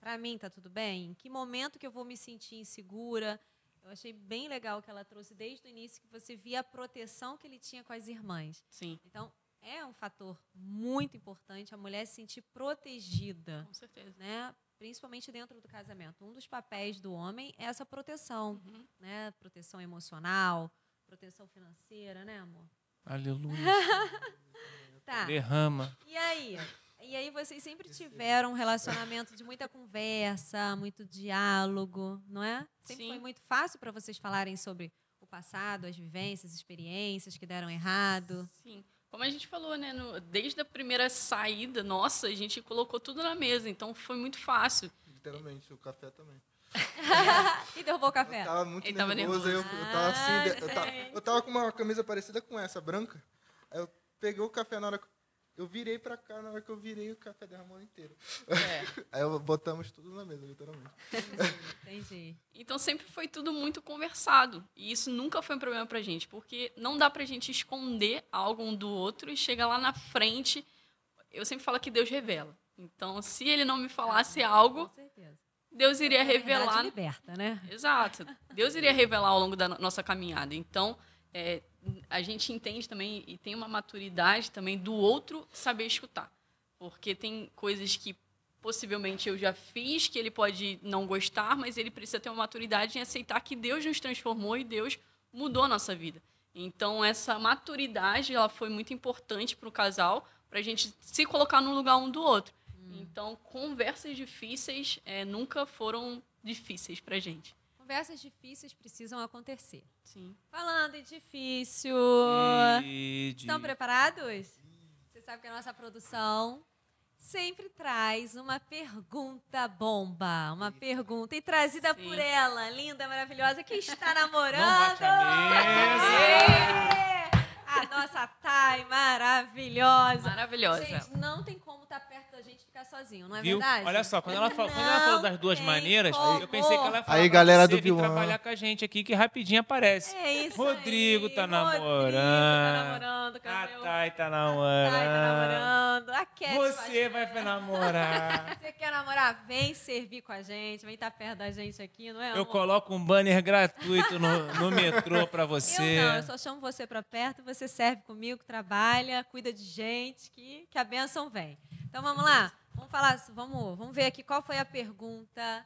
Para mim tá tudo bem? Em que momento que eu vou me sentir insegura? Eu achei bem legal que ela trouxe desde o início, que você via a proteção que ele tinha com as irmãs. Sim. Então, é um fator muito importante a mulher se sentir protegida. Com certeza. Né? Principalmente dentro do casamento. Um dos papéis do homem é essa proteção, né? Proteção emocional, proteção financeira, né, amor? Aleluia. Tá. Derrama. E aí vocês sempre tiveram um relacionamento de muita conversa, muito diálogo, não é? Sempre, sim, foi muito fácil para vocês falarem sobre o passado, as vivências, experiências que deram errado. Sim. Como a gente falou, né, desde a primeira saída, nossa, a gente colocou tudo na mesa, então foi muito fácil. Literalmente, o café também. E derrubou o café. Eu tava muito nervoso. Eu tava com uma camisa parecida com essa, branca. Aí eu peguei o café na hora que eu virei pra cá, na hora que eu virei, o café derramou inteiro. Aí botamos tudo na mesa, literalmente. Entendi. Então sempre foi tudo muito conversado. E isso nunca foi um problema pra gente, porque não dá pra gente esconder algo um do outro e chegar lá na frente. Eu sempre falo que Deus revela. Então, se ele não me falasse algo... Com certeza. Deus iria revelar... A verdade liberta, né? Exato. Deus iria revelar ao longo da nossa caminhada. Então, a gente entende também e tem uma maturidade também do outro saber escutar. Porque tem coisas que possivelmente eu já fiz, que ele pode não gostar, mas ele precisa ter uma maturidade em aceitar que Deus nos transformou e Deus mudou a nossa vida. Então, essa maturidade ela foi muito importante para o casal, para a gente se colocar no lugar um do outro. Então, conversas difíceis nunca foram difíceis pra gente. Conversas difíceis precisam acontecer. Sim. Falando em difícil... Estão preparados? Você sabe que a nossa produção sempre traz uma pergunta bomba. Uma pergunta e trazida, sim, por ela, linda, maravilhosa, que está namorando. A nossa Thay maravilhosa. Maravilhosa. Gente, não tem como estar perto da gente ficar sozinho, não é, viu? Verdade? Olha só, quando ela falou das duas maneiras, eu pensei que ela ia falar aí, galera do vir trabalhar com a gente aqui, que rapidinho aparece. É isso. Rodrigo aí, Rodrigo tá namorando. A Thay tá namorando. A Cat você vai namorar. Você quer namorar? Vem servir com a gente, vem estar perto da gente aqui, não é, amor? Eu coloco um banner gratuito no metrô pra você. Eu não, eu só chamo você pra perto, você serve comigo, trabalha, cuida de gente, que a bênção vem. Então vamos lá, vamos ver aqui qual foi a pergunta.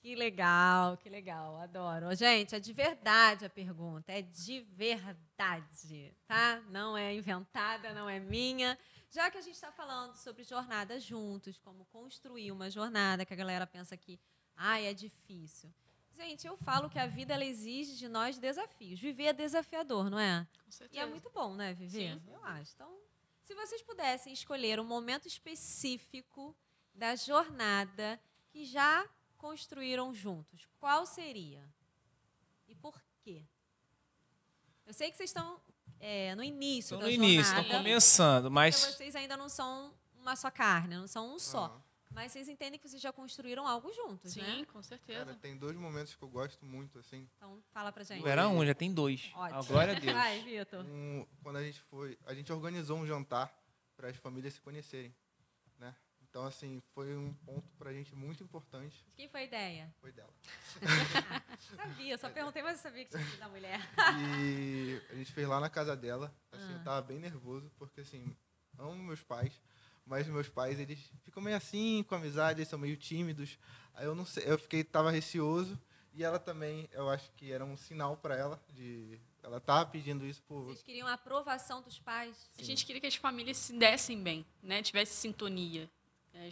Que legal, adoro. Gente, é de verdade a pergunta, é de verdade, tá? Não é inventada, não é minha. Já que a gente está falando sobre jornada juntos, como construir uma jornada, que a galera pensa que, é difícil. Gente, eu falo que a vida ela exige de nós desafios. Viver é desafiador, não é? Com certeza. E é muito bom, né, viver? Sim. Eu acho. Então, se vocês pudessem escolher um momento específico da jornada que já construíram juntos, qual seria? E por quê? Eu sei que vocês estão no início da jornada. Estão começando, mas... Porque vocês ainda não são uma só carne, não são um só. Uhum. Mas vocês entendem que vocês já construíram algo juntos, né? Sim, com certeza. Cara, tem dois momentos que eu gosto muito, assim. Então, fala pra gente. Não era um, já tem dois. Ótimo. Glória a Deus. Vai, Victor. Quando a gente foi... A gente organizou um jantar para as famílias se conhecerem, né? Então, assim, foi um ponto pra gente muito importante. Quem foi a ideia? Foi dela. Sabia, só perguntei, mas eu sabia que tinha sido da mulher. E a gente fez lá na casa dela. Assim, eu tava bem nervoso, porque, assim, amo meus pais, mas meus pais, eles ficam meio assim, com amizade, eles são meio tímidos. Aí eu não sei, eu tava receoso. E ela também, eu acho que era um sinal pra ela de... Ela estava pedindo isso por... Vocês queriam a aprovação dos pais? Sim. A gente queria que as famílias se dessem bem, né? Tivesse sintonia.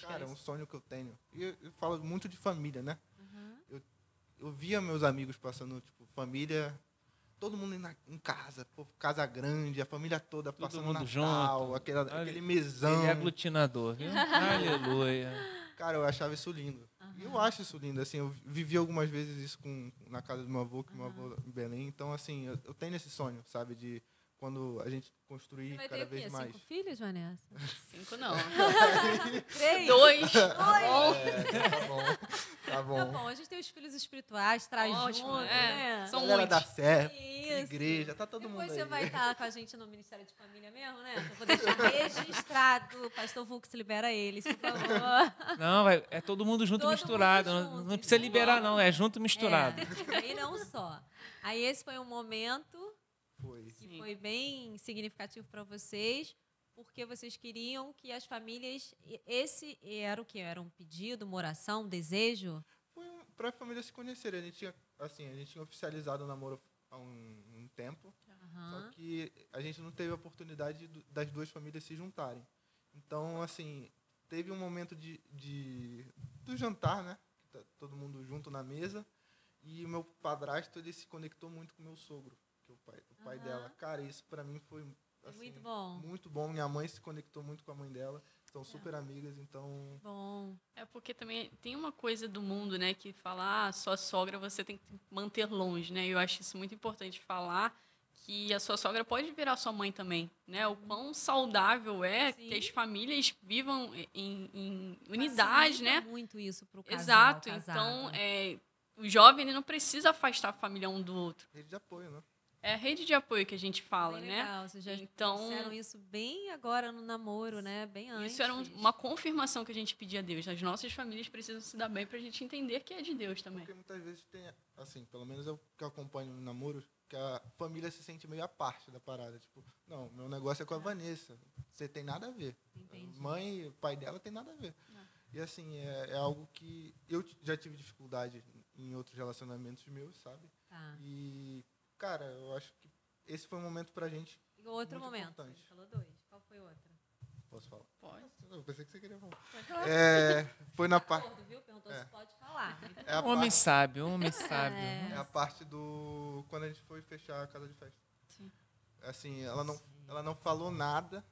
Cara, é um sonho que eu tenho. E eu falo muito de família, né? Uhum. Eu via meus amigos passando, tipo, família... Todo mundo em casa, casa grande, a família toda passando Natal, junto. Aquele mesão. Ele é aglutinador, viu? Aleluia. Cara, eu achava isso lindo. Uhum. E eu acho isso lindo, assim, eu vivi algumas vezes isso na casa do meu avô, que meu avô em Belém. Então, assim, eu tenho esse sonho, sabe, de quando a gente construir cada vez mais. 5 filhos, Vanessa? 5 não. 3. 2. Tá bom. Tá bom, a gente tem os filhos espirituais, traz junto, né? São muitos. Da fé, igreja, tá todo mundo aí. Depois você vai estar com a gente no Ministério de Família mesmo, né? Eu vou deixar registrado. Pastor Vux, libera eles, por favor. Não, é todo mundo junto, misturado. Não precisa liberar, não. É junto, misturado. Aí não só. Aí esse foi um momento... Foi bem significativo para vocês, porque vocês queriam que as famílias... Esse era o que? Era um pedido, uma oração, um desejo? Foi para a família se conhecer. A gente tinha oficializado o namoro há um tempo, só que a gente não teve a oportunidade das duas famílias se juntarem. Então, assim, teve um momento do jantar, né? Todo mundo junto na mesa, e o meu padrasto, ele se conectou muito com o meu sogro. O pai dela. Cara, isso para mim foi assim, muito bom. Muito bom. Minha mãe se conectou muito com a mãe dela. São super amigas, então... Bom. É porque também tem uma coisa do mundo, né, que fala, sua sogra você tem que manter longe, né? Eu acho isso muito importante falar, que a sua sogra pode virar sua mãe também, né? O quão saudável é que as famílias vivam em unidade, né? Muito isso pro casal. Exato. Casado. Então, o jovem ele não precisa afastar a família um do outro. Rede de apoio, né? É a rede de apoio que a gente fala, bem legal, né? Vocês já disseram isso bem agora no namoro, né? Bem antes. Isso era uma confirmação que a gente pedia a Deus. As nossas famílias precisam se dar bem para a gente entender que é de Deus também. Porque muitas vezes tem, assim, pelo menos eu que acompanho no namoro, que a família se sente meio à parte da parada. Tipo, não, meu negócio é com a Vanessa. Você tem nada a ver. Entendi. Mãe, pai dela tem nada a ver. Ah. E, assim, é algo que eu já tive dificuldade em outros relacionamentos meus, sabe? Ah. E... Cara, eu acho que esse foi um momento pra gente. E outro momento. Importante. Você falou 2. Qual foi o outro? Posso falar? Pode. Eu pensei que você queria falar. Pode falar. Foi na parte. Perguntou se pode falar. É homem sábio. É a parte do. Quando a gente foi fechar a casa de festa. Sim. Assim, ela não falou nada.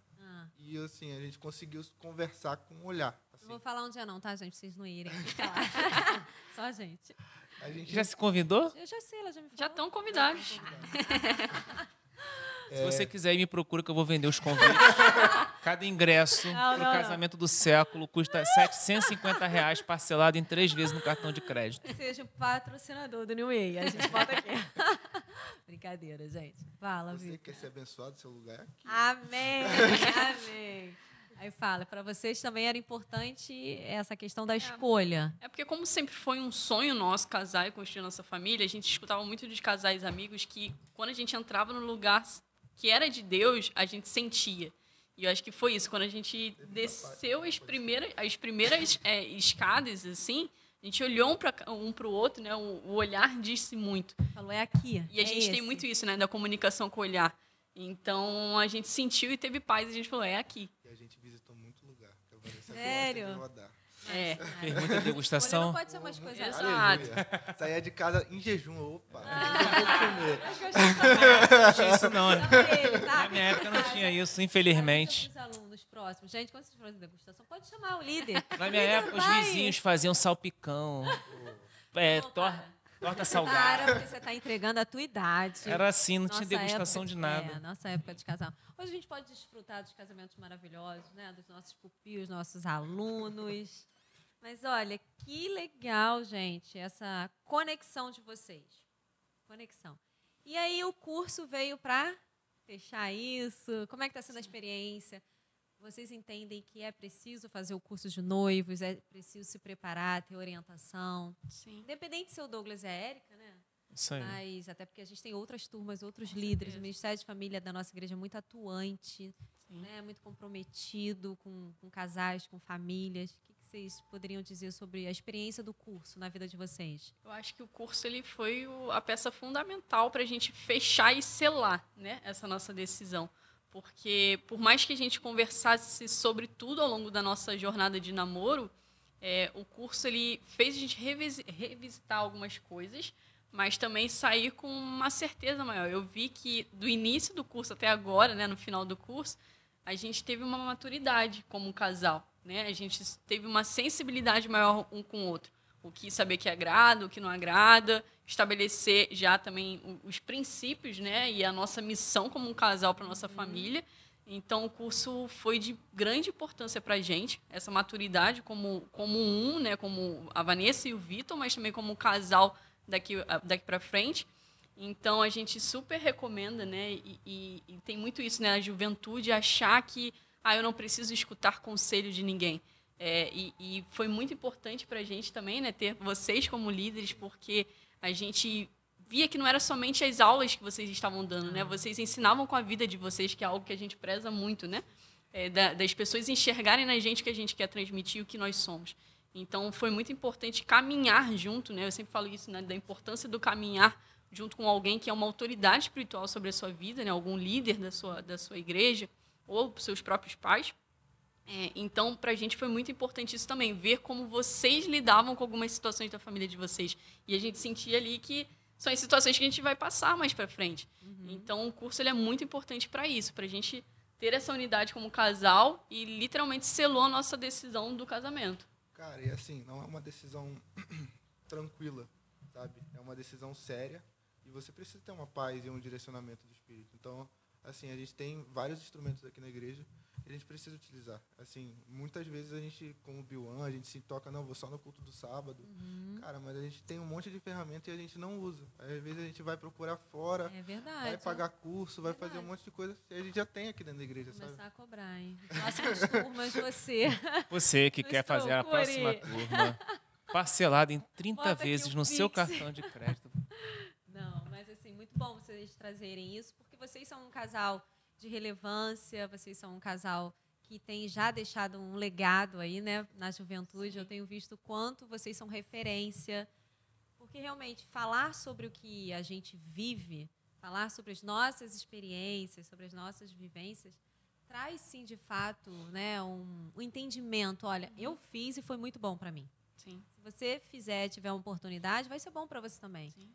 E, assim, a gente conseguiu conversar com um olhar. Assim. Não vou falar um dia não, tá, gente? Pra vocês não irem. Só a gente. Já se convidou? Eu já sei, ela já me falou. Já estão convidados. Se você quiser, me procura que eu vou vender os convites. Cada ingresso para o casamento do século custa R$750, parcelado em 3 vezes no cartão de crédito. Seja o patrocinador do New Way. A gente bota aqui. Brincadeira, gente. Fala, Victor. Você quer ser abençoado, seu lugar é aqui. Amém, amém. Aí fala, para vocês também era importante essa questão da escolha. É porque, como sempre foi um sonho nosso casar e construir nossa família, a gente escutava muito de casais amigos que, quando a gente entrava no lugar que era de Deus, a gente sentia. E eu acho que foi isso. Quando a gente desceu as primeiras escadas, assim, a gente olhou um para o outro, né? O olhar disse muito. Falou, é aqui. E a gente tem muito isso, né? Da comunicação com o olhar. Então, a gente sentiu e teve paz. A gente falou, é aqui. A gente visitou muito lugar. Eu Sério? Fez muita degustação. Olha, não pode ser umas coisas. Exato. Saía de casa em jejum. Opa! Não tinha isso, não. Na minha época não tinha isso, infelizmente. Os alunos próximo. Gente, quando vocês fazem degustação, pode chamar o líder. Na minha época, os vizinhos faziam salpicão, torta salgada. Cara, porque você está entregando a tua idade. Era assim, não tinha degustação de nada. É, nossa época de casal. Hoje a gente pode desfrutar dos casamentos maravilhosos, né? Dos nossos pupilos, nossos alunos. Mas olha, que legal, gente, essa conexão de vocês. Conexão. E aí o curso veio para fechar isso. Como é que está sendo a experiência? Vocês entendem que é preciso fazer o curso de noivos, é preciso se preparar, ter orientação. Sim. Independente se o Douglas é a Erika, né? Sim. Mas até porque a gente tem outras turmas, outros líderes. O Ministério da Família da nossa igreja é muito atuante, né? Muito comprometido com casais, com famílias. O que vocês poderiam dizer sobre a experiência do curso na vida de vocês? Eu acho que o curso ele foi a peça fundamental para a gente fechar e selar, né? Essa nossa decisão. Porque, por mais que a gente conversasse sobre tudo ao longo da nossa jornada de namoro, o curso ele fez a gente revisitar algumas coisas, mas também sair com uma certeza maior. Eu vi que, do início do curso até agora, né, no final do curso, a gente teve uma maturidade como um casal, né? A gente teve uma sensibilidade maior um com o outro. O que saber que agrada, o que não agrada, estabelecer já também os princípios, né, e a nossa missão como um casal para a nossa família. Então, o curso foi de grande importância para a gente, essa maturidade como um, né, como a Vanessa e o Victor, mas também como um casal daqui para frente. Então, a gente super recomenda, né, e tem muito isso, né, a juventude achar que eu não preciso escutar conselho de ninguém. E foi muito importante para a gente também, né, ter vocês como líderes, porque a gente via que não era somente as aulas que vocês estavam dando, né? Vocês ensinavam com a vida de vocês, que é algo que a gente preza muito, né? Das pessoas enxergarem na gente o que a gente quer transmitir, o que nós somos. Então, foi muito importante caminhar junto, né? Eu sempre falo isso, né, da importância do caminhar junto com alguém que é uma autoridade espiritual sobre a sua vida, né? Algum líder da sua igreja ou seus próprios pais. Então, para a gente foi muito importante isso também, ver como vocês lidavam com algumas situações da família de vocês. E a gente sentia ali que são as situações que a gente vai passar mais para frente. Então, o curso ele é muito importante para isso, para a gente ter essa unidade como casal e literalmente selou a nossa decisão do casamento. Cara, e assim, não é uma decisão tranquila, sabe? É uma decisão séria e você precisa ter uma paz e um direcionamento do espírito. Então, assim, a gente tem vários instrumentos aqui na igreja. A gente precisa utilizar. Assim, muitas vezes a gente, como o Biuan, a gente se toca, não, vou só no culto do sábado. Cara, mas a gente tem um monte de ferramenta e a gente não usa. Aí, às vezes a gente vai procurar fora, vai pagar curso, vai fazer um monte de coisa que a gente já tem aqui dentro da igreja. Começar a cobrar, hein? Próximas turmas, você. Você que quer fazer a próxima turma parcelada em 30 vezes no seu cartão de crédito. Não, mas assim, muito bom vocês trazerem isso, porque vocês são um casal de relevância, vocês são um casal que tem já deixado um legado aí, né, na juventude. Sim. Eu tenho visto o quanto vocês são referência, porque realmente falar sobre o que a gente vive, falar sobre as nossas experiências, sobre as nossas vivências, traz sim de fato, né, um entendimento. Olha, eu fiz e foi muito bom para mim. Sim. Se você fizer, tiver uma oportunidade, vai ser bom para você também. Sim.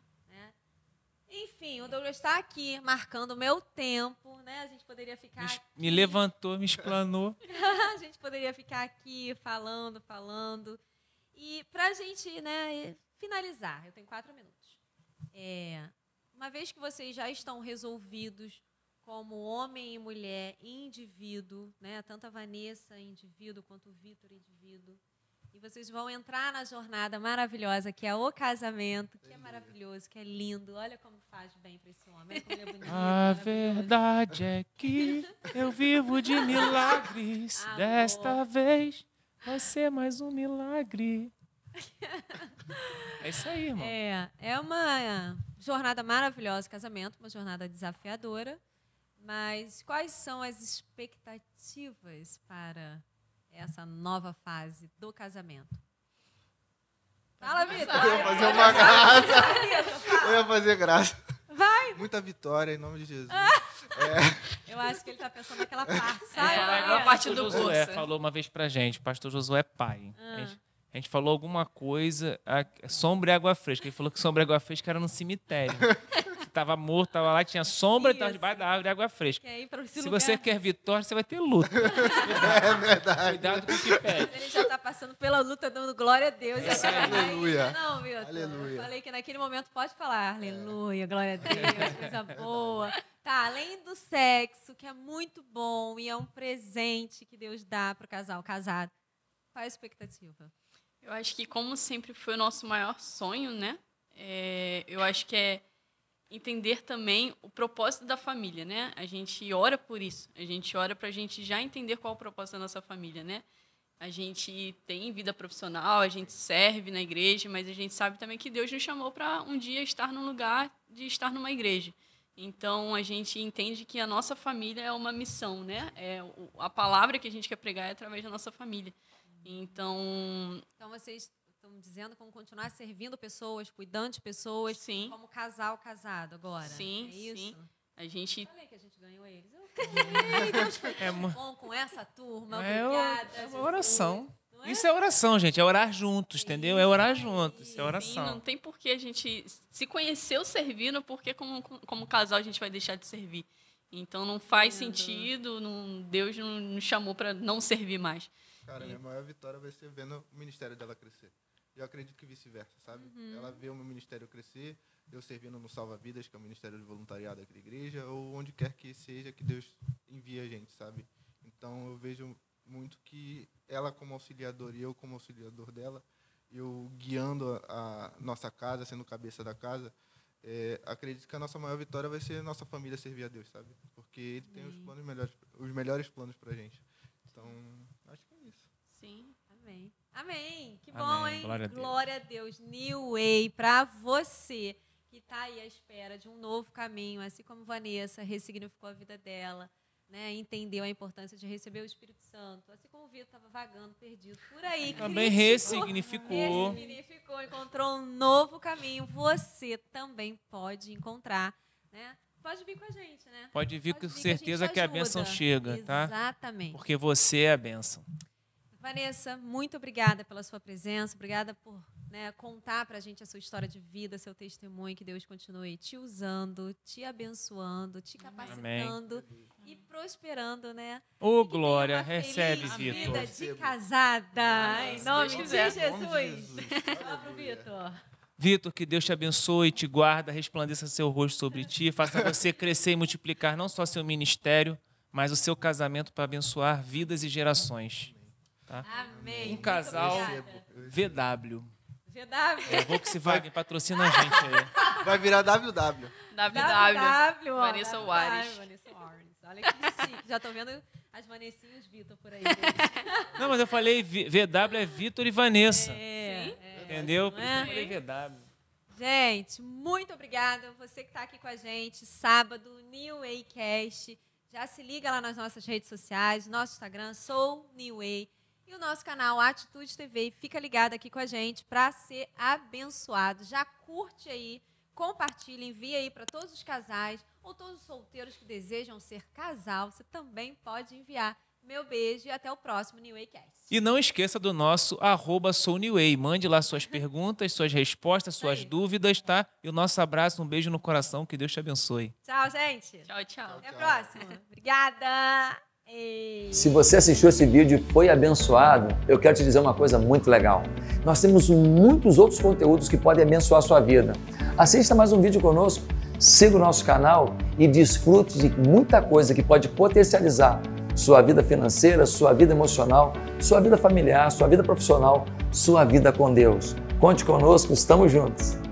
Enfim, o Douglas está aqui marcando o meu tempo, né? A gente poderia ficar aqui. Me levantou, me explanou. A gente poderia ficar aqui falando. E para a gente, né, finalizar, eu tenho 4 minutos. Uma vez que vocês já estão resolvidos como homem e mulher, indivíduo, né? Tanto a Vanessa, indivíduo, quanto o Victor, indivíduo. E vocês vão entrar na jornada maravilhosa que é o casamento, que é maravilhoso, que é lindo. Olha como faz bem para esse homem. Como ele é bonito, a verdade é que eu vivo de milagres. Amor. Desta vez vai ser mais um milagre. É isso aí, irmão. É uma jornada maravilhosa, casamento, uma jornada desafiadora. Mas quais são as expectativas para essa nova fase do casamento? Fala, Victor. Eu ia fazer uma graça. Eu ia fazer graça. Vai. Muita vitória, em nome de Jesus. Eu acho que ele está pensando naquela parte. A parte do Josué falou uma vez pra gente, pastor Josué pai. A gente falou alguma coisa, sombra e água fresca. Ele falou que sombra e água fresca era no cemitério. que estava morto, estava lá, tinha sombra, estava debaixo da árvore, água fresca. Se você quer vitória, você vai ter luta. É verdade. Cuidado com o que pede. Ele já está passando pela luta, dando glória a Deus. Aleluia. Não, Milton. Aleluia. Falei que naquele momento pode falar, aleluia, glória a Deus, coisa boa. Tá, além do sexo, que é muito bom e é um presente que Deus dá para o casal casado, qual é a expectativa? Eu acho que, como sempre foi o nosso maior sonho, né? Eu acho que é entender também o propósito da família, né? A gente ora por isso, a gente ora para a gente já entender qual é o propósito da nossa família, né? A gente tem vida profissional, a gente serve na igreja, mas a gente sabe também que Deus nos chamou para um dia estar num lugar de estar numa igreja. Então, a gente entende que a nossa família é uma missão, né? A palavra que a gente quer pregar é através da nossa família. Então, vocês estão dizendo como continuar servindo pessoas, cuidando de pessoas, sim, como casal casado agora. Sim, é isso? Sim. A gente... Falei que a gente ganhou eles. Ei, Deus foi bom com essa turma. Obrigada. É uma oração. É? Isso é oração, gente. É orar juntos, entendeu? É orar juntos. É oração. Sim, não tem por que a gente se conheceu servindo, porque como casal a gente vai deixar de servir. Então, não faz sentido. Deus não nos chamou para não servir mais. Cara, minha maior vitória vai ser vendo o ministério dela crescer. Eu acredito que vice-versa, sabe? Uhum. Ela vê o meu ministério crescer, eu servindo no Salva-Vidas, que é o Ministério de Voluntariado aqui da igreja, ou onde quer que seja que Deus envia a gente, sabe? Então, eu vejo muito que ela como auxiliadora e eu como auxiliador dela, eu guiando a nossa casa, sendo cabeça da casa, acredito que a nossa maior vitória vai ser nossa família servir a Deus, sabe? Porque Ele tem os melhores planos pra gente. Então, acho que é isso. Sim, amém. Amém. Que bom, hein? Glória a Deus. New Way, para você que está aí à espera de um novo caminho, assim como Vanessa ressignificou a vida dela, né? Entendeu a importância de receber o Espírito Santo. Assim como o Vitor estava vagando, perdido por aí. Também ressignificou. Ressignificou, encontrou um novo caminho. Você também pode encontrar, né? Pode vir com a gente, né? Pode vir com certeza que a bênção chega, tá? Exatamente. Porque você é a bênção. Vanessa, muito obrigada pela sua presença, obrigada por contar para a gente a sua história de vida, seu testemunho, que Deus continue te usando, te abençoando, te capacitando e prosperando, né? Ô, glória, recebe, Vitor. Vida de casada, em nome de Jesus. Fala para o Vitor. Vitor, que Deus te abençoe, te guarda, resplandeça seu rosto sobre ti, faça você crescer e multiplicar não só seu ministério, mas o seu casamento para abençoar vidas e gerações. Tá? Amém. Um casal VW. VW? Vou que se Wagner patrocina a gente aí. Vai virar WW. WW. Vanessa Wariss. Olha que chique. Já estou vendo as Vanessinhas Vitor por aí. Não, mas eu falei VW é Vitor e Vanessa. Entendeu? Por isso eu falei VW. Gente, muito obrigada. Você que está aqui com a gente. Sábado, New Way Cast. Já se liga lá nas nossas redes sociais. Nosso Instagram, Sou New Way. E o nosso canal Atitude TV, fica ligado aqui com a gente para ser abençoado. Já curte aí, compartilha, envia aí para todos os casais ou todos os solteiros que desejam ser casal. Você também pode enviar. Meu beijo e até o próximo New Way Cast. E não esqueça do nosso @SouNewWay. Mande lá suas perguntas, suas respostas, suas dúvidas, tá? E o nosso abraço, um beijo no coração, que Deus te abençoe. Tchau, gente. Tchau, tchau. Até a próxima. Obrigada. Se você assistiu esse vídeo e foi abençoado, eu quero te dizer uma coisa muito legal. Nós temos muitos outros conteúdos que podem abençoar a sua vida. Assista mais um vídeo conosco, siga o nosso canal e desfrute de muita coisa que pode potencializar sua vida financeira, sua vida emocional, sua vida familiar, sua vida profissional, sua vida com Deus. Conte conosco, estamos juntos.